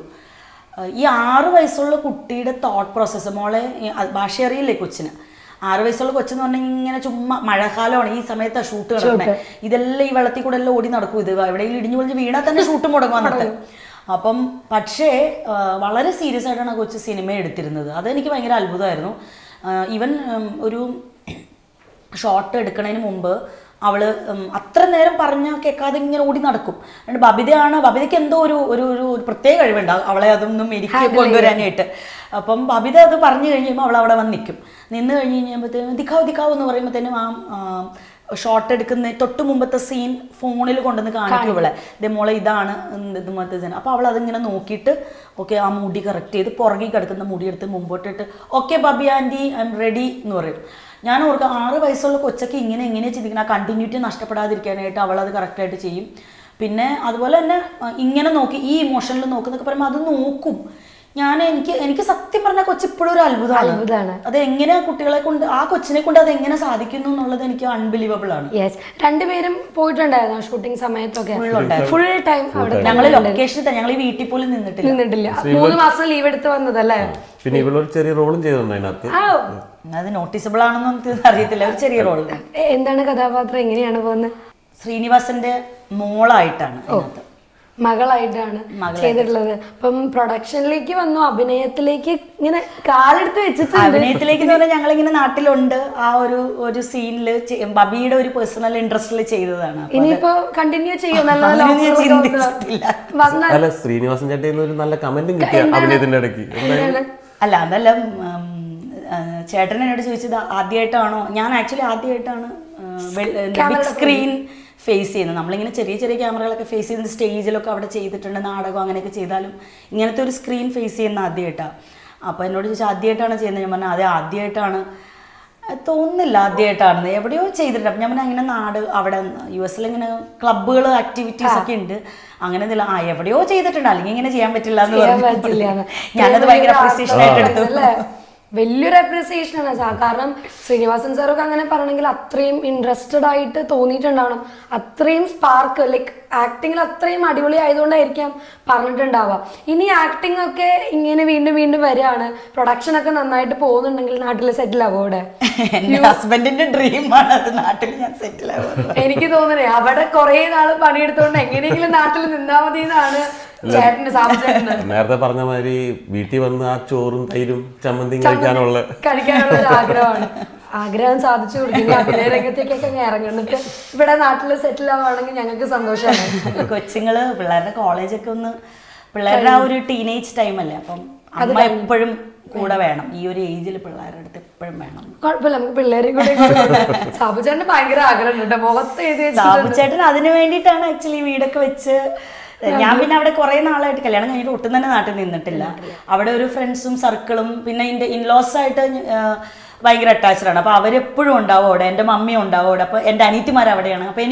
ഈ 6 വയസ്സുള്ള കുട്ടിയുടെ തോട്ട് പ്രോസസ്സ് മോളെ ഭാഷയറിയില്ലേ കൊച്ചിന് 6 വയസ്സുള്ള കൊച്ചെന്ന് പറഞ്ഞാൽ ഇങ്ങനെ ചുമ്മാ മഴക്കാലമാണ് ഈ സമയത്ത് ഷൂട്ട് നടക്കുന്നത് ഇതെല്ലാം ഈ വെള്ളത്തിൽ കൂടെ എല്ലാം ഓടി നടക്കും ഇത് എവിടെയെങ്കിലും ഇടിഞ്ഞു പൊളിഞ്ഞു വീണാൽ തന്നെ ഷൂട്ട് മുടങ്ങുവാൻ നടക്കും അപ്പം പക്ഷേ വളരെ സീരിയസ് ആയിട്ടാണ് കൊച്ചു സിനിമ എടുത്തിരുന്നത് അതെനിക്ക് ഭയങ്കര അത്ഭുതമായിരുന്നു ഈവൻ ഒരു ഷോട്ട് എടുക്കുന്നതിന് മുൻപ് അവൾ അത്ര നേരം പറഞ്ഞു കേൾക്കാതെ ഇങ്ങനെ ഓടി നടക്കും എന്നിട്ട് ബബിതയ്ക്ക് എന്തോ ഒരു ഒരു ഒരു പ്രത്യേക കഴിവുണ്ട് അവളെ അതൊന്നും എനിക്ക് കൊണ്ടുവരാനായിട്ട് അപ്പം ബബിത അത് പറഞ്ഞു കഴിയുമ്പോൾ അവൾ അവിടെ വന്ന് നിൽക്കും നിന്ന് കഴിഞ്ഞ് കഴിയുമ്പോഴത്തേനും ദിക്കാവ് ദിക്കാവ് എന്ന് പറയുമ്പോഴത്തേനും ആ ഷോട്ട് എടുക്കുന്ന തൊട്ട് മുമ്പത്തെ സീൻ ഫോണിൽ കൊണ്ടുവന്ന് കാണിക്കും ഇവളെ ഇതേ മോളെ ഇതാണ് ഇതുമത്തെ സീൻ അപ്പോൾ അവൾ അതിങ്ങനെ നോക്കിയിട്ട് ഓക്കെ ആ മുടി കറക്റ്റ് ചെയ്ത് പുറകെ കിടക്കുന്ന മുടിയെടുത്ത് മുമ്പോട്ടിട്ട് ഓക്കെ ബബി ആൻറ്റി ഐ എം റെഡി എന്ന് പറയും ഞാൻ ഓർക്ക് 6 വയസ്സുള്ള കൊച്ചൊക്കെ ഇങ്ങനെ എങ്ങനെയാണ് ചിന്തിക്കണം ആ കണ്ടിന്യൂറ്റി നഷ്ടപ്പെടാതിരിക്കാനായിട്ട് അവളത് കറക്റ്റായിട്ട് ചെയ്യും പിന്നെ അതുപോലെ തന്നെ ഇങ്ങനെ നോക്കി ഈ ഇമോഷനിൽ നോക്കുന്നൊക്കെ പറയുമ്പോൾ അത് നോക്കും ഞാൻ എനിക്ക് സത്യം പറഞ്ഞാൽ കൊച്ചിപ്പോഴും ഒരു അത്ഭുതമാണ് അത് എങ്ങനെ കുട്ടികളെ കൊണ്ട് ആ കൊച്ചിനെ കൊണ്ട് അത് എങ്ങനെ സാധിക്കുന്നു എന്നുള്ളത് എനിക്ക് അൺബിലീവബിൾ ആണ് യെസ് രണ്ടുപേരും പോയിട്ടുണ്ടായിരുന്നു ഷൂട്ടിംഗ് സമയത്തൊക്കെ ഫുൾ ടൈം ഞങ്ങൾ ലൊക്കേഷനിൽ തന്നെ ഞങ്ങൾ ഈ വീട്ടിൽ പോലും നിന്നിട്ടില്ല 3 മാസം ലീവ് എടുത്ത് വന്നതല്ലേ പിന്നെ ഇവളൊരു ചെറിയ റോളും ചെയ്തിട്ടുണ്ട് അത് നോട്ടീസബിൾ ആണെന്ന് അറിയത്തില്ല ഒരു ചെറിയ റോൾ എന്താണ് കഥാപാത്രം എങ്ങനെയാണ് പോകുന്നത് ശ്രീനിവാസന്റെ മോളായിട്ടാണ് മകളായിട്ടാണ് ചെയ്തിട്ടുള്ളത് അപ്പം പ്രൊഡക്ഷനിലേക്ക് വന്നു അഭിനയത്തിലേക്ക് ഇങ്ങനെ കാലെടുത്ത് വെച്ചിട്ട് അഭിനയത്തിലേക്ക് എന്ന് പറഞ്ഞാൽ ഞങ്ങളിങ്ങനെ നാട്ടിലുണ്ട് ആ ഒരു സീനില് ബബിയുടെ ഒരു പേഴ്സണൽ ഇൻട്രസ്റ്റിൽ ചെയ്തതാണ് ഇനിയിപ്പോ കണ്ടിന്യൂ ചെയ്യുന്ന ശ്രീനിവാസൻ ചേട്ടൻ ഒരു നല്ല കമന്റും കിട്ടിയ അഭിനയത്തിന്റെ ഇടയ്ക്ക് അല്ല അതല്ല ചേട്ടൻ എന്നോട് ചോദിച്ചത് ആദ്യമായിട്ടാണോ ഞാൻ ആക്ച്വലി ആദ്യമായിട്ടാണ് സ്ക്രീൻ ഫേസ് ചെയ്യുന്നത് നമ്മളിങ്ങനെ ചെറിയ ചെറിയ ക്യാമറകളൊക്കെ ഫേസ് ചെയ്യുന്ന സ്റ്റേജിലൊക്കെ അവിടെ ചെയ്തിട്ടുണ്ട് നാടകം അങ്ങനെയൊക്കെ ചെയ്താലും ഇങ്ങനത്തെ ഒരു സ്ക്രീൻ ഫേസ് ചെയ്യുന്ന ആദ്യമായിട്ടാണ് അപ്പോൾ എന്നോട് ചോദിച്ചാൽ ആദ്യമായിട്ടാണ് ചെയ്യുന്നത് ഞാൻ പറഞ്ഞാൽ അത് ആദ്യമായിട്ടാണ് തോന്നുന്നില്ല ആദ്യമായിട്ടാണ് എവിടെയോ ചെയ്തിട്ടുണ്ട് അപ്പം ഞാൻ പറഞ്ഞാൽ അങ്ങനെ അവിടെ US ഇങ്ങനെ ക്ലബ്ബുകൾ ആക്ടിവിറ്റീസ് ഒക്കെ ഉണ്ട് അങ്ങനെ എന്തെങ്കിലും എവിടെയോ ചെയ്തിട്ടുണ്ട് അല്ലെങ്കിൽ ഇങ്ങനെ ചെയ്യാൻ പറ്റില്ല എന്ന് പറഞ്ഞില്ല ഞാനത് ഭയങ്കര അപ്രീസിയേഷൻ ആയിട്ട് എടുത്തു വലിയൊരു അപ്രീസിയേഷൻ ആണ് സാർ കാരണം ശ്രീനിവാസൻ സാറൊക്കെ അങ്ങനെ പറയണമെങ്കിൽ അത്രയും ഇൻട്രസ്റ്റഡ് ആയിട്ട് തോന്നിയിട്ടുണ്ടാവണം അത്രയും സ്പാർക്ക് ലൈക്ക് ആക്ടിങ്ങിൽ അത്രയും അടിപൊളി ആയതുകൊണ്ടായിരിക്കാം പറഞ്ഞിട്ടുണ്ടാവുക ഇനി ആക്ടിംഗ് ഒക്കെ ഇങ്ങനെ വീണ്ടും വീണ്ടും വരികയാണ് പ്രൊഡക്ഷൻ ഒക്കെ നന്നായിട്ട് പോകുന്നുണ്ടെങ്കിൽ നാട്ടിൽ സെറ്റിൽ ആവും അവിടെ ഹസ്ബൻഡിന്റെ ഡ്രീമാണ് അത് നാട്ടിൽ ഞാൻ സെറ്റിൽ ആവും എനിക്ക് തോന്നുന്നേ അവിടെ കുറെ നാൾ പണിയെടുത്തോണ്ട് എങ്ങനെയെങ്കിലും നാട്ടിൽ നിന്നാ മതി എന്നാണ് നേരത്തെ പറഞ്ഞ മാതിരി വീട്ടിൽ വന്ന് ആ ചോറും തൈരും ചമ്മന്തിയും കഴിക്കാനുള്ള ആഗ്രഹം സാധിച്ചു കൊടുക്കും അഭിനയ രംഗത്തേക്കൊക്കെ ഇറങ്ങുന്നിട്ട് ഇവിടെ നാട്ടിൽ സെറ്റിൽ ആവുകയാണെങ്കിൽ ഞങ്ങൾക്ക് സന്തോഷമാണ് കൊച്ചുങ്ങള് പിള്ളേരുടെ കോളേജൊക്കെ ഒന്ന് പിള്ളേരുടെ ആ ഒരു ടീനേജ് ടൈം അല്ലേ അപ്പം അമ്മ എപ്പോഴും കൂടെ വേണം ഈ ഒരു ഏജിൽ പിള്ളേരുടെ അടുത്ത് എപ്പോഴും വേണം കുഴപ്പമില്ല നമുക്ക് പിള്ളേരെയും കൂടെ സാബുചേട്ടന് ഭയങ്കര ആഗ്രഹമുണ്ട് മുഖത്ത് എഴുതി സാബുചേട്ടൻ അതിനു വേണ്ടിയിട്ടാണ് ആക്ച്വലി വീടൊക്കെ വെച്ച് ഞാൻ പിന്നെ അവിടെ കുറെ നാളായിട്ട് കല്യാണം കഴിഞ്ഞിട്ട് ഒട്ടും തന്നെ നാട്ടിൽ നിന്നിട്ടില്ല അവിടെ ഒരു ഫ്രണ്ട്സും സർക്കിളും പിന്നെ എൻ്റെ ഇൻലോസ് ആയിട്ട് ഭയങ്കര അറ്റാച്ച്ഡ് ആണ് അപ്പോൾ അവരെപ്പോഴും ഉണ്ടാവും അവിടെ എൻ്റെ മമ്മി ഉണ്ടാവും അവിടെ അപ്പോൾ എൻ്റെ അനിയത്തിമാർ അവിടെയാണ് അപ്പോൾ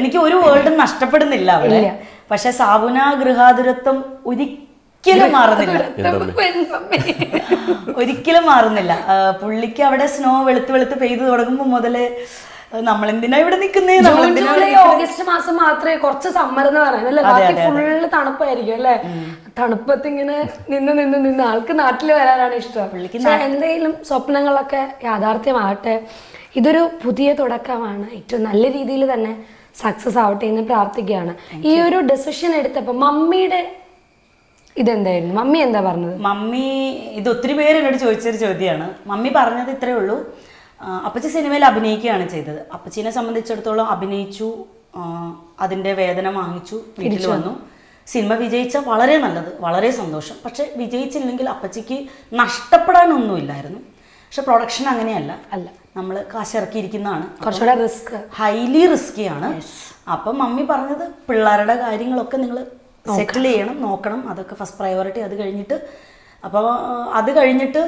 എനിക്ക് ഒരു വേൾഡും നഷ്ടപ്പെടുന്നില്ല അവിടെ പക്ഷെ സാബുന ഗൃഹാതുരത്വം ഒരിക്കലും മാറുന്നില്ല പുള്ളിക്ക് അവിടെ സ്നോ വെളുത്ത് പെയ്തു തുടങ്ങുമ്പോൾ മുതലേ നമ്മളെന്തിനാ ഇവിടെ നിൽക്കുന്നേ ഓഗസ്റ്റ് മാസം മാത്രമേ കുറച്ച് സമ്മർ എന്ന് പറയുന്നത് ഫുള്ള് തണുപ്പായിരിക്കും അല്ലെ തണുപ്പത്ത് ഇങ്ങനെ നിന്ന് നിന്ന് നിന്ന് ആൾക്ക് നാട്ടിൽ വരാനാണ് ഇഷ്ടം എന്തെങ്കിലും സ്വപ്നങ്ങളൊക്കെ യാഥാർത്ഥ്യമാകട്ടെ ഇതൊരു പുതിയ തുടക്കമാണ് ഏറ്റവും നല്ല രീതിയിൽ തന്നെ സക്സസ് ആവട്ടെ എന്ന് പ്രാർത്ഥിക്കുകയാണ് ഈ ഒരു ഡെസിഷൻ എടുത്തപ്പോ മമ്മിയുടെ ഇതെന്തായിരുന്നു മമ്മി എന്താ പറഞ്ഞത് മമ്മി ഇത് ഒത്തിരി പേര് എന്നോട് ചോദിച്ചൊരു ചോദ്യമാണ് മമ്മി പറഞ്ഞത് ഇത്രേ ഉള്ളൂ അപ്പച്ചി സിനിമയിൽ അഭിനയിക്കുകയാണ് ചെയ്തത് അപ്പച്ചീനെ സംബന്ധിച്ചിടത്തോളം അഭിനയിച്ചു അതിൻ്റെ വേദന വാങ്ങിച്ചു വീട്ടിൽ വന്നു സിനിമ വിജയിച്ച വളരെ നല്ലത് വളരെ സന്തോഷം പക്ഷെ വിജയിച്ചില്ലെങ്കിൽ അപ്പച്ചിക്ക് നഷ്ടപ്പെടാനൊന്നുമില്ലായിരുന്നു പക്ഷെ പ്രൊഡക്ഷൻ അങ്ങനെയല്ല നമ്മൾ കാശിറക്കിയിരിക്കുന്നതാണ് കുറച്ചുകൂടെ റിസ്ക് ഹൈലി റിസ്കിയാണ് അപ്പം മമ്മി പറഞ്ഞത് പിള്ളേരുടെ കാര്യങ്ങളൊക്കെ നിങ്ങൾ സെറ്റിൽ ചെയ്യണം നോക്കണം അതൊക്കെ ഫസ്റ്റ് പ്രയോറിറ്റി അത് കഴിഞ്ഞിട്ട് അപ്പോൾ അത് കഴിഞ്ഞിട്ട്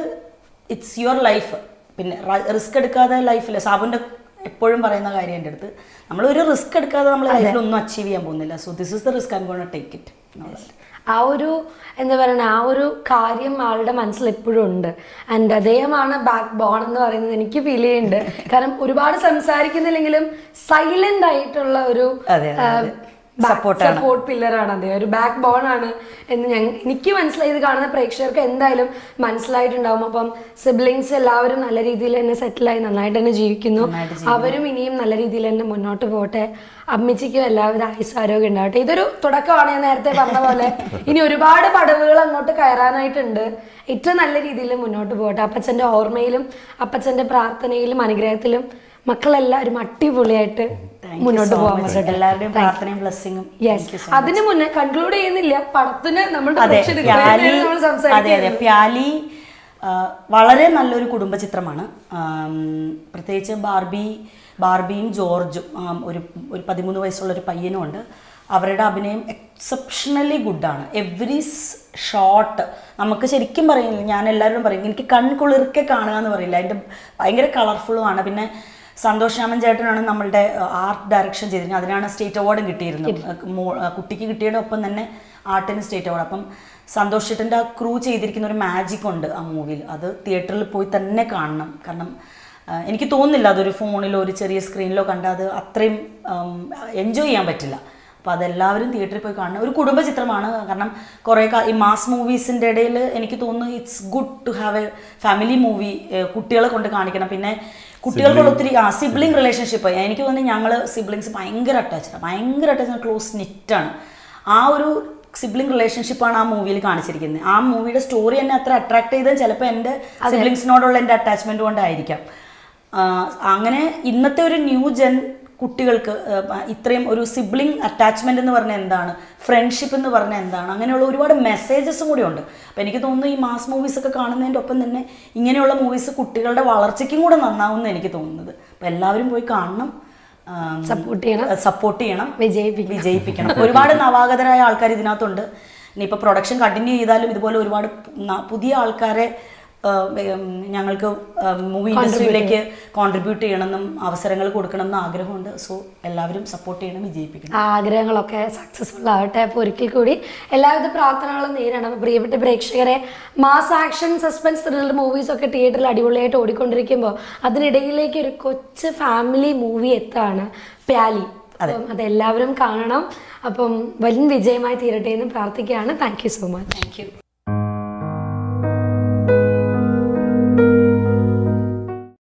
ഇറ്റ്സ് യുവർ ലൈഫ് പിന്നെ റിസ്ക് എടുക്കാതെ ലൈഫിൽ സാബുൻ്റെ എപ്പോഴും പറയുന്ന കാര്യം എൻ്റെ അടുത്ത് നമ്മളൊരു റിസ്ക് എടുക്കാതെ നമ്മൾ ലൈഫിൽ ഒന്നും അച്ചീവ് ചെയ്യാൻ പോകുന്നില്ല so this is the risk I am gonna take it ആ ഒരു എന്താ പറയുക ആ ഒരു കാര്യം ആളുടെ മനസ്സിൽ എപ്പോഴും ഉണ്ട് ആൻഡ് അദ്ദേഹമാണ് ബാക്ക് ബോൺ എന്ന് പറയുന്നത് എനിക്ക് ഫീൽ ചെയ്യുന്നുണ്ട് കാരണം ഒരുപാട് സംസാരിക്കുന്നില്ലെങ്കിലും സൈലൻ്റ് ആയിട്ടുള്ള ഒരു support pillar aanu ade oru backbone aanu ennu enikku manasilai kaanuna preksharku endayalum manasilaittundavum appam siblings ellavarum nalla reethiyil enne settle ayi nannayittu enne jeevikkunu avarum iniyum nalla reethiyil enne munnottu pote ammichikku ellavada aayisaarogam undavate idoru todakkaanu enna nerthe parna pole ini oru paadu padavukal angotte kayaranayittundu ittu nalla reethiyil munnottu pote appachende ormayilum appachende prarthanayilum anugrahathilum മക്കളെല്ലാവരും അടിപൊളിയായിട്ട് മുന്നോട്ട് പോകാൻ പറ്റട്ടെ. എല്ലാവരുടെയും പ്രാർത്ഥനയും ബ്ലെസ്സിംഗും. Yes. അതിനു മുന്നേ conclude ചെയ്യുന്നില്ല. പടത്തിന് നമ്മുടെ പ്രേക്ഷകരെ നമ്മൾ സംസാരിക്കാം. അതെ അതെ പ്യാലി വളരെ നല്ലൊരു കുടുംബ ചിത്രമാണ്. പ്രത്യേകിച്ച് ബാർബിയും ജോർജും ഒരു 13 വയസ്സുള്ള ഒരു പയ്യനുണ്ട്. അവരുടെ അഭിനയം എക്സെപ്ഷണലി ഗുഡാണ്. എവറി ഷോട്ട് നമുക്ക് ശരിക്കും പറയുന്നില്ല, ഞാൻ എല്ലാവരും പറയും എനിക്ക് കൺകുളിർക്കെ കാണുക എന്ന് പറയില്ല, അതിൻ്റെ ഭയങ്കര കളർഫുള്ളുമാണ്. പിന്നെ സന്തോഷ് രാമൻ ചേട്ടനാണ് നമ്മളുടെ ആർട്ട് ഡയറക്ഷൻ ചെയ്തിരുന്നത്, അതിനാണ് സ്റ്റേറ്റ് അവാർഡും കിട്ടിയിരുന്നത്. കുട്ടിക്ക് കിട്ടിയതോടൊപ്പം തന്നെ ആർട്ടിന് സ്റ്റേറ്റ് അവാർഡ്. അപ്പം സന്തോഷ് ചേട്ടൻ്റെ ആ ക്രൂ ചെയ്തിരിക്കുന്ന ഒരു മാജിക് ഉണ്ട് ആ മൂവിയിൽ, അത് തിയേറ്ററിൽ പോയി തന്നെ കാണണം. കാരണം എനിക്ക് തോന്നുന്നില്ല അതൊരു ഫോണിലോ ഒരു ചെറിയ സ്ക്രീനിലോ കണ്ടാൽ അത് അത്രയും എൻജോയ് ചെയ്യാൻ പറ്റില്ല. അപ്പോൾ അതെല്ലാവരും തിയേറ്ററിൽ പോയി കാണണം. ഒരു കുടുംബ ചിത്രമാണ്. കാരണം കുറേ ഈ മാസ് മൂവീസിൻ്റെ ഇടയിൽ എനിക്ക് തോന്നുന്നു it's good to have a family movie, കുട്ടികളെ കൊണ്ട് കാണിക്കണം. പിന്നെ കുട്ടികൾക്കുള്ള ഒത്തിരി സിബ്ലിംഗ് റിലേഷൻഷിപ്പ് എനിക്ക് തോന്നുന്നു ഞങ്ങൾ സിബ്ലിങ്സ് ഭയങ്കര അറ്റാച്ച്ഡാണ്, ക്ലോസ് നിറ്റാണ്. ആ ഒരു സിബ്ലിംഗ് റിലേഷൻഷിപ്പാണ് ആ മൂവിയിൽ കാണിച്ചിരിക്കുന്നത്. ആ മൂവിയുടെ സ്റ്റോറി എന്നെ അത്ര അട്രാക്ട് ചെയ്തത് ചിലപ്പോൾ എൻ്റെ സിബ്ലിങ്സിനോടുള്ള എൻ്റെ അറ്റാച്ച്മെൻറ്റ് കൊണ്ടായിരിക്കാം. അങ്ങനെ ഇന്നത്തെ ഒരു ന്യൂ ജെൻ കുട്ടികൾക്ക് ഇത്രയും ഒരു സിബ്ലിംഗ് അറ്റാച്ച്മെൻ്റ് എന്ന് പറഞ്ഞാൽ എന്താണ്, ഫ്രണ്ട്ഷിപ്പ് എന്ന് പറഞ്ഞാൽ എന്താണ്, അങ്ങനെയുള്ള ഒരുപാട് മെസ്സേജസും കൂടി ഉണ്ട്. അപ്പോൾ എനിക്ക് തോന്നുന്നു ഈ മാസ് മൂവീസൊക്കെ കാണുന്നതിൻ്റെ ഒപ്പം തന്നെ ഇങ്ങനെയുള്ള മൂവീസ് കുട്ടികളുടെ വളർച്ചയ്ക്കും കൂടെ നന്നാവുമെന്ന് എനിക്ക് തോന്നുന്നത്. അപ്പോൾ എല്ലാവരും പോയി കാണണം, സപ്പോർട്ട് ചെയ്യണം, വിജയിപ്പിക്കണം. ഒരുപാട് നവാഗതരായ ആൾക്കാർ ഇതിനകത്തുണ്ട്. ഇനിയിപ്പോൾ പ്രൊഡക്ഷൻ കണ്ടിന്യൂ ചെയ്താലും ഇതുപോലെ ഒരുപാട് പുതിയ ആൾക്കാരെ ഞങ്ങൾക്ക് മൂവി ഇൻഡസ്ട്രിയിലേക്ക് കോൺട്രിബ്യൂട്ട് ചെയ്യണമെന്നും അവസരങ്ങൾ കൊടുക്കണമെന്നും ആഗ്രഹമുണ്ട്. സോ എല്ലാവരും സപ്പോർട്ട് ചെയ്യണം, വിജയിപ്പിക്കണം. ആഗ്രഹങ്ങളൊക്കെ സക്സസ്ഫുൾ ആവട്ടെ. അപ്പോൾ ഒരിക്കൽ കൂടി എല്ലാവിധ പ്രാർത്ഥനകളും നേരിടണം. പ്രിയപ്പെട്ട പ്രേക്ഷകരെ, മാസ് ആക്ഷൻ സസ്പെൻസ് ത്രില്ലർ മൂവീസൊക്കെ തിയേറ്ററിൽ അടിപൊളിയായിട്ട് ഓടിക്കൊണ്ടിരിക്കുമ്പോൾ അതിനിടയിലേക്ക് ഒരു കൊച്ചു ഫാമിലി മൂവി എത്താണ് പ്യാലി. അപ്പം അതെല്ലാവരും കാണണം. അപ്പം വലിയ വിജയമായി തീരട്ടെ എന്ന് പ്രാർത്ഥിക്കുകയാണ്. Thank you so much. Thank U.